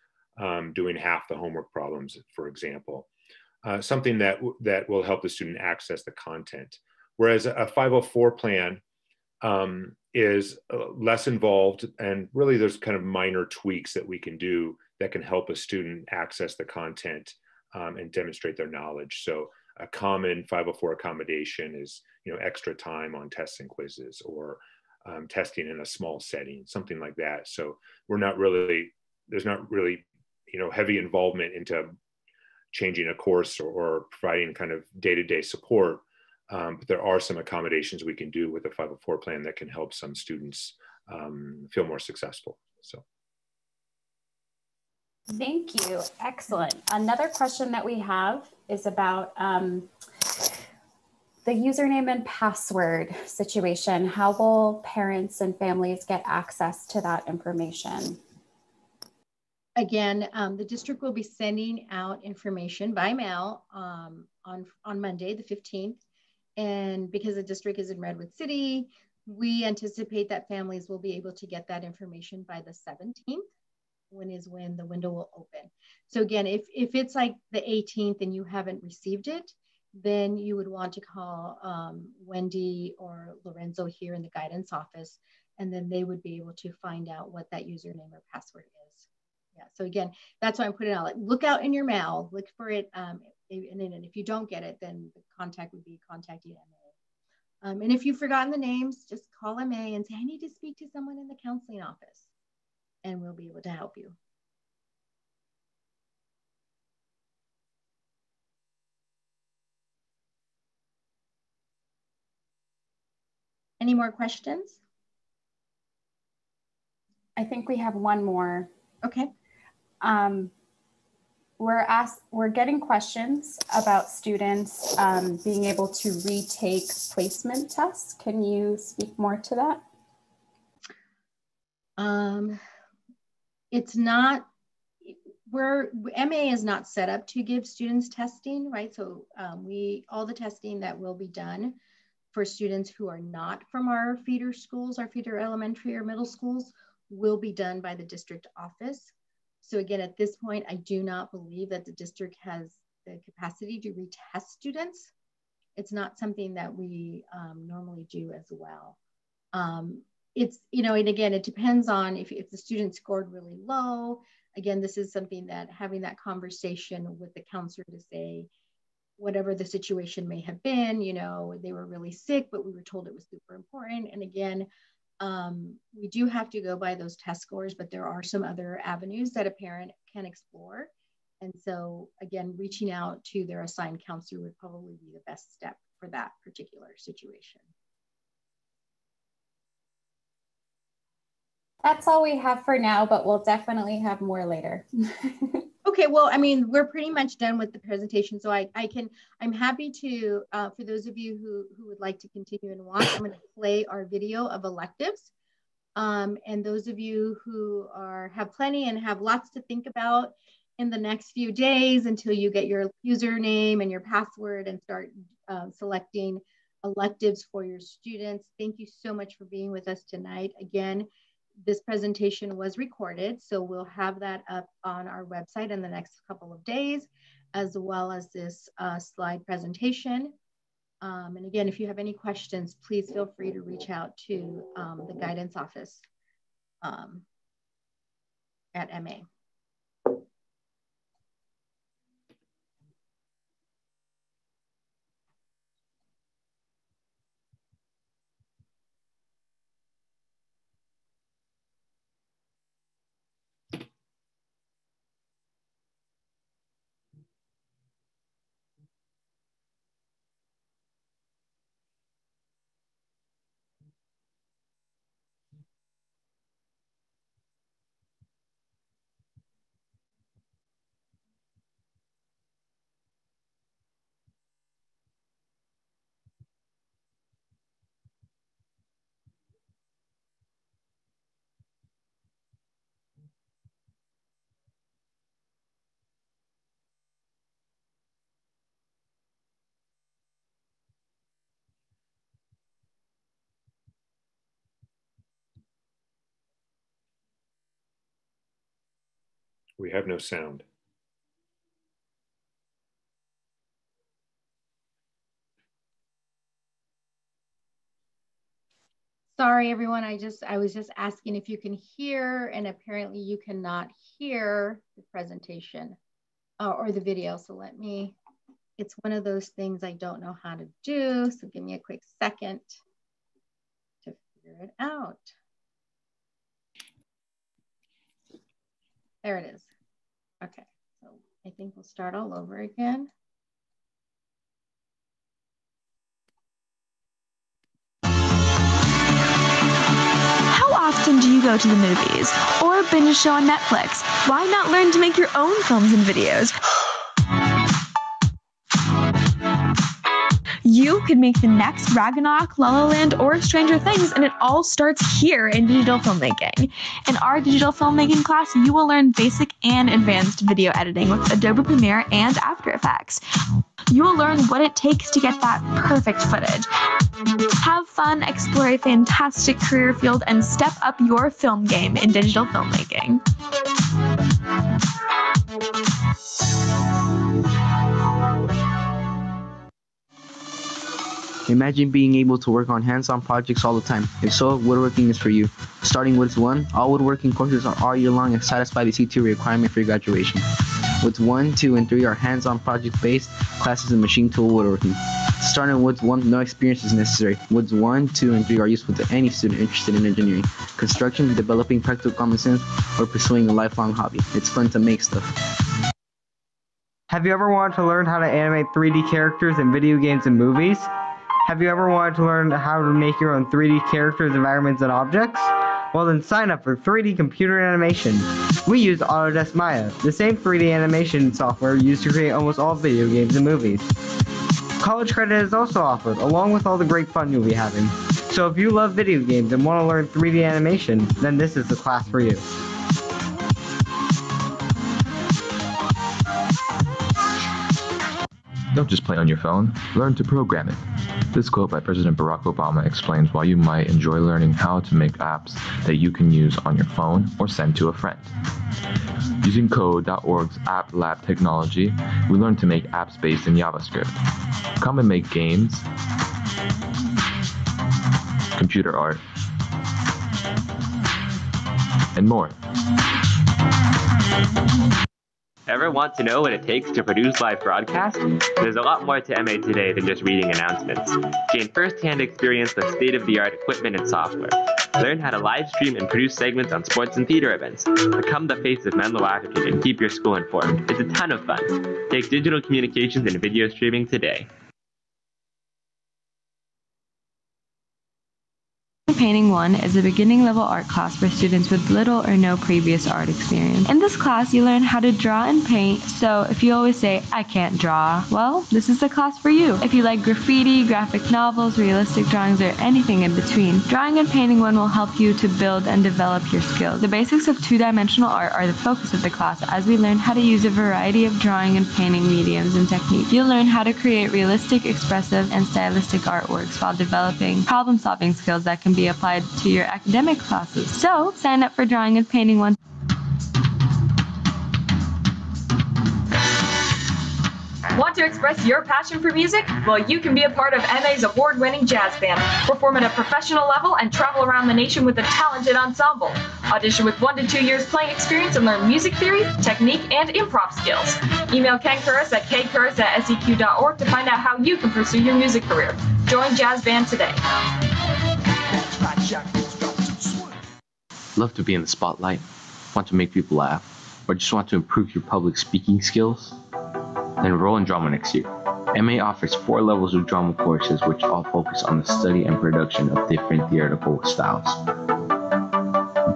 doing half the homework problems, for example. Something that will help the student access the content. Whereas a 504 plan, is less involved, and really there's kind of minor tweaks that we can do that can help a student access the content and demonstrate their knowledge. So a common 504 accommodation is, extra time on tests and quizzes, or testing in a small setting, something like that. So we're not really, there's not really, heavy involvement into changing a course or providing kind of day-to-day support. But there are some accommodations we can do with a 504 plan that can help some students feel more successful. So. Thank you. Excellent. Another question that we have is about the username and password situation. How will parents and families get access to that information? Again, the district will be sending out information by mail on Monday, the 15th. And because the district is in Redwood City, we anticipate that families will be able to get that information by the 17th, when the window will open. So again, if it's like the 18th and you haven't received it, then you would want to call Wendy or Lorenzo here in the guidance office, and then they would be able to find out what that username or password is. Yeah, so again, that's why I'm putting out, like, look out in your mail, look for it. And then if you don't get it, then the contact would be contacting MA. And if you've forgotten the names, just call MA and say, I need to speak to someone in the counseling office, and we'll be able to help you. Any more questions? I think we have one more. Okay. We're getting questions about students being able to retake placement tests. Can you speak more to that? It's not, MA is not set up to give students testing, right? So all the testing that will be done for students who are not from our feeder schools, our feeder elementary or middle schools, will be done by the district office. So again, at this point, I do not believe that the district has the capacity to retest students. It's not something that we normally do as well. It's, and again, it depends on if the student scored really low. Again, this is something that having that conversation with the counselor to say, whatever the situation may have been, they were really sick, but we were told it was super important. And again, we do have to go by those test scores, but there are some other avenues that a parent can explore. And so again, reaching out to their assigned counselor would probably be the best step for that particular situation. That's all we have for now, but we'll definitely have more later. Okay, well, I mean, we're pretty much done with the presentation. So I'm happy to, for those of you who would like to continue and watch, I'm gonna play our video of electives. And those of you who have plenty and have lots to think about in the next few days until you get your username and your password and start selecting electives for your students. Thank you so much for being with us tonight. Again, this presentation was recorded, so we'll have that up on our website in the next couple of days, as well as this slide presentation. And again, if you have any questions, please feel free to reach out to the guidance office at MA. We have no sound. Sorry, everyone. I was just asking if you can hear, and apparently you cannot hear the presentation. or the video. So let me, it's one of those things I don't know how to do. So give me a quick second to figure it out. There it is. Okay, so I think we'll start all over again. How often do you go to the movies or binge a show on Netflix? Why not learn to make your own films and videos? You could make the next Ragnarok, La La Land, or Stranger Things, and it all starts here in digital filmmaking. In our digital filmmaking class, you will learn basic and advanced video editing with Adobe Premiere and After Effects. You will learn what it takes to get that perfect footage. Have fun, explore a fantastic career field, and step up your film game in digital filmmaking. Imagine being able to work on hands-on projects all the time. If so, woodworking is for you. Starting with One, all woodworking courses are all year long and satisfy the CT requirement for your graduation. Woods 1, 2, and 3 are hands-on project-based classes in machine tool woodworking. Starting with Woods 1, no experience is necessary. Woods 1, 2, and 3 are useful to any student interested in engineering, construction, developing practical common sense, or pursuing a lifelong hobby. It's fun to make stuff. Have you ever wanted to learn how to animate 3D characters in video games and movies? Have you ever wanted to learn how to make your own 3D characters, environments, and objects? Well then sign up for 3D computer animation. We use Autodesk Maya, the same 3D animation software used to create almost all video games and movies. College credit is also offered, along with all the great fun you'll be having. So if you love video games and want to learn 3D animation, then this is the class for you. Don't just play on your phone, learn to program it. This quote by President Barack Obama explains why you might enjoy learning how to make apps that you can use on your phone or send to a friend. Using Code.org's App Lab technology, we learned to make apps based in JavaScript. Come and make games, computer art, and more. Ever want to know what it takes to produce live broadcasts? There's a lot more to MA Today than just reading announcements. Gain first-hand experience with state-of-the-art equipment and software. Learn how to live stream and produce segments on sports and theater events. Become the face of Menlo-Atherton and keep your school informed. It's a ton of fun. Take digital communications and video streaming today. Painting 1 is a beginning level art class for students with little or no previous art experience. In this class, you learn how to draw and paint, so if you always say, I can't draw, well, this is the class for you. If you like graffiti, graphic novels, realistic drawings, or anything in between, Drawing and Painting 1 will help you to build and develop your skills. The basics of two-dimensional art are the focus of the class as we learn how to use a variety of drawing and painting mediums and techniques. You'll learn how to create realistic, expressive, and stylistic artworks while developing problem-solving skills that can be applied to your academic classes. So, sign up for Drawing and Painting 1. Want to express your passion for music? Well, you can be a part of MA's award-winning jazz band. Perform at a professional level and travel around the nation with a talented ensemble. Audition with 1 to 2 years playing experience and learn music theory, technique, and improv skills. Email Ken Curris at kcurris@seq.org to find out how you can pursue your music career. Join Jazz Band today. Love to be in the spotlight? Want to make people laugh? Or just want to improve your public speaking skills? Then enroll in drama next year. MA offers 4 levels of drama courses which all focus on the study and production of different theatrical styles.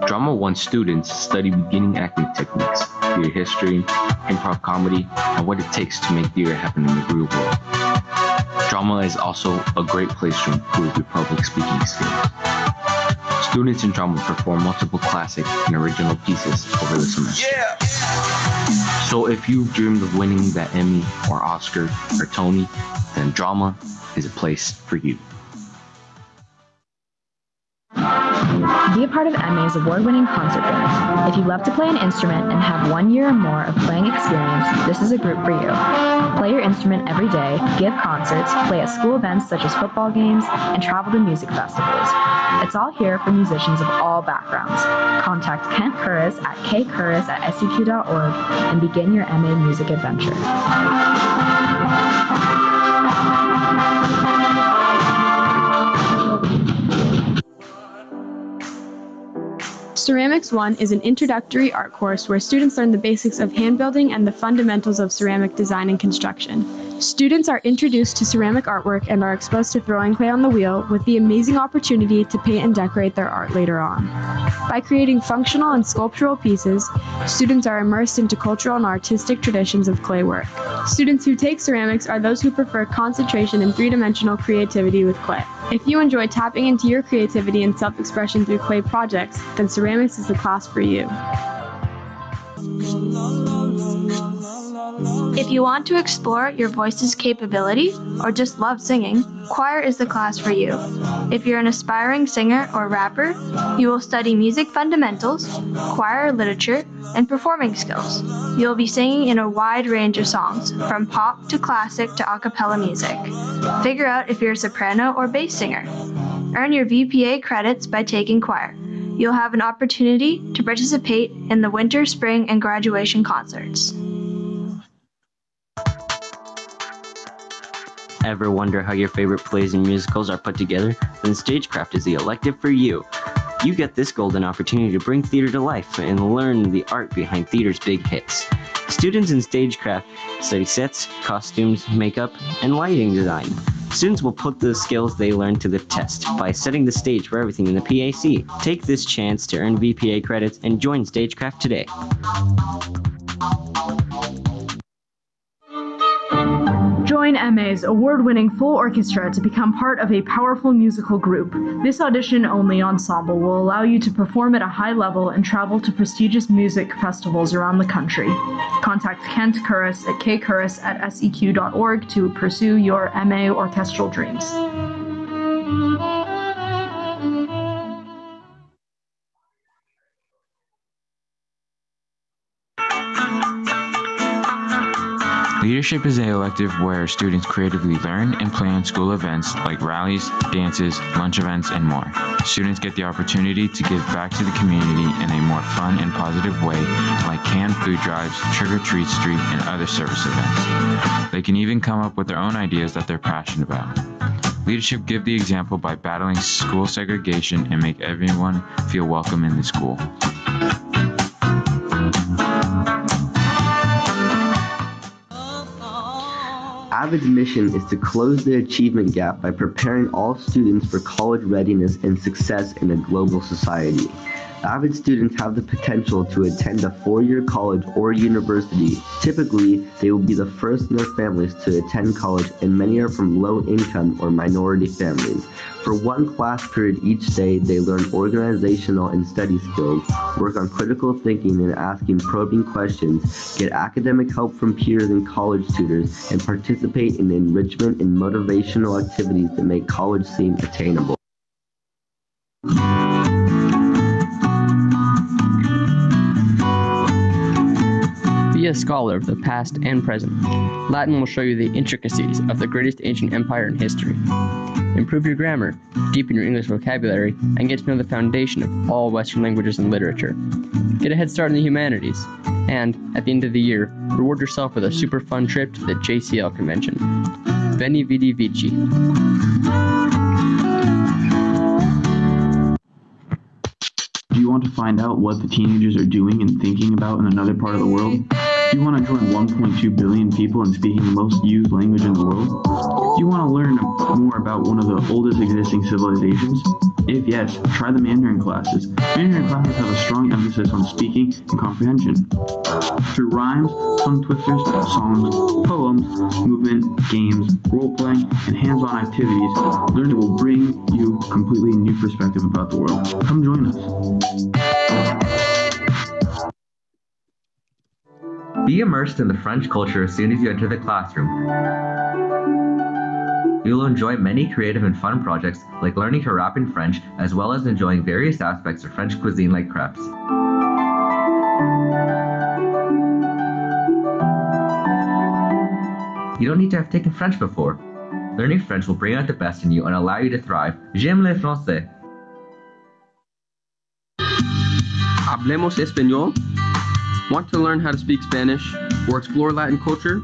Drama 1 students study beginning acting techniques, theater history, improv comedy, and what it takes to make theater happen in the real world. Drama is also a great place to improve your public speaking skills. Students in drama perform multiple classic and original pieces over the semester. Yeah. So if you've dreamed of winning that Emmy or Oscar or Tony, then drama is a place for you. The a part of MA's award-winning concert band. If you love to play an instrument and have 1 year or more of playing experience, this is a group for you. Play your instrument every day, give concerts, play at school events such as football games, and travel to music festivals. It's all here for musicians of all backgrounds. Contact Ken Curris at kcurris@seq.org and begin your MA music adventure. Ceramics 1 is an introductory art course where students learn the basics of hand building and the fundamentals of ceramic design and construction. Students are introduced to ceramic artwork and are exposed to throwing clay on the wheel with the amazing opportunity to paint and decorate their art later on. By creating functional and sculptural pieces, students are immersed into cultural and artistic traditions of clay work. Students who take ceramics are those who prefer concentration and three-dimensional creativity with clay. If you enjoy tapping into your creativity and self-expression through clay projects, then ceramics is the class for you. If you want to explore your voice's capability or just love singing, choir is the class for you. If you're an aspiring singer or rapper, you will study music fundamentals, choir literature, and performing skills. You'll be singing in a wide range of songs, from pop to classic to a cappella music. Figure out if you're a soprano or bass singer. Earn your VPA credits by taking choir. You'll have an opportunity to participate in the winter, spring, and graduation concerts. Ever wonder how your favorite plays and musicals are put together? Then Stagecraft is the elective for you. You get this golden opportunity to bring theater to life and learn the art behind theater's big hits. Students in Stagecraft study sets, costumes, makeup, and lighting design. Students will put the skills they learn to the test by setting the stage for everything in the PAC. Take this chance to earn VPA credits and join Stagecraft today. Join MA's award-winning full orchestra to become part of a powerful musical group. This audition-only ensemble will allow you to perform at a high level and travel to prestigious music festivals around the country. Contact Kent Curris at kcurris@seq.org to pursue your MA orchestral dreams. Leadership is an elective where students creatively learn and plan school events like rallies, dances, lunch events, and more. Students get the opportunity to give back to the community in a more fun and positive way, like canned food drives, trick-or-treat street, and other service events. They can even come up with their own ideas that they're passionate about. Leadership give the example by battling school segregation and make everyone feel welcome in the school. AVID's mission is to close the achievement gap by preparing all students for college readiness and success in a global society. AVID students have the potential to attend a four-year college or university. Typically, they will be the first in their families to attend college, and many are from low-income or minority families. For one class period each day, they learn organizational and study skills, work on critical thinking and asking probing questions, get academic help from peers and college tutors, and participate in enrichment and motivational activities that make college seem attainable. A scholar of the past and present. Latin will show you the intricacies of the greatest ancient empire in history. Improve your grammar, deepen your English vocabulary, and get to know the foundation of all Western languages and literature. Get a head start in the humanities, and, at the end of the year, reward yourself with a super fun trip to the JCL convention. Veni, Vidi, Vici. Do you want to find out what the teenagers are doing and thinking about in another part of the world? Do you want to join 1.2 billion people in speaking the most used language in the world? Do you want to learn more about one of the oldest existing civilizations? If yes, try the Mandarin classes. Mandarin classes have a strong emphasis on speaking and comprehension. Through rhymes, tongue twisters, songs, poems, movement, games, role-playing, and hands-on activities, learning will bring you a completely new perspective about the world. Come join us. Be immersed in the French culture as soon as you enter the classroom. You will enjoy many creative and fun projects like learning to rap in French, as well as enjoying various aspects of French cuisine like crepes. You don't need to have taken French before. Learning French will bring out the best in you and allow you to thrive. J'aime le français. Hablemos Español. Want to learn how to speak Spanish or explore Latin culture?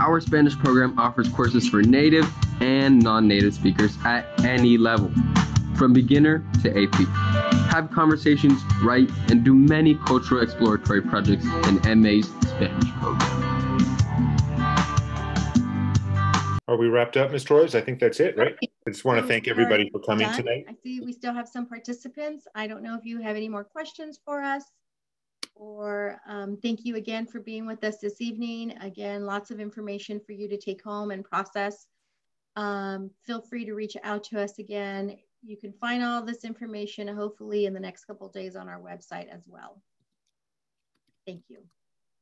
Our Spanish program offers courses for native and non-native speakers at any level, from beginner to AP. Have conversations, write, and do many cultural exploratory projects in MA's Spanish program. Are we wrapped up, Ms. Torres? I think that's it, right? I just want to thank everybody for coming today. I see we still have some participants. I don't know if you have any more questions for us, or thank you again for being with us this evening. Again, lots of information for you to take home and process. Feel free to reach out to us again. You can find all this information hopefully in the next couple of days on our website as well. Thank you.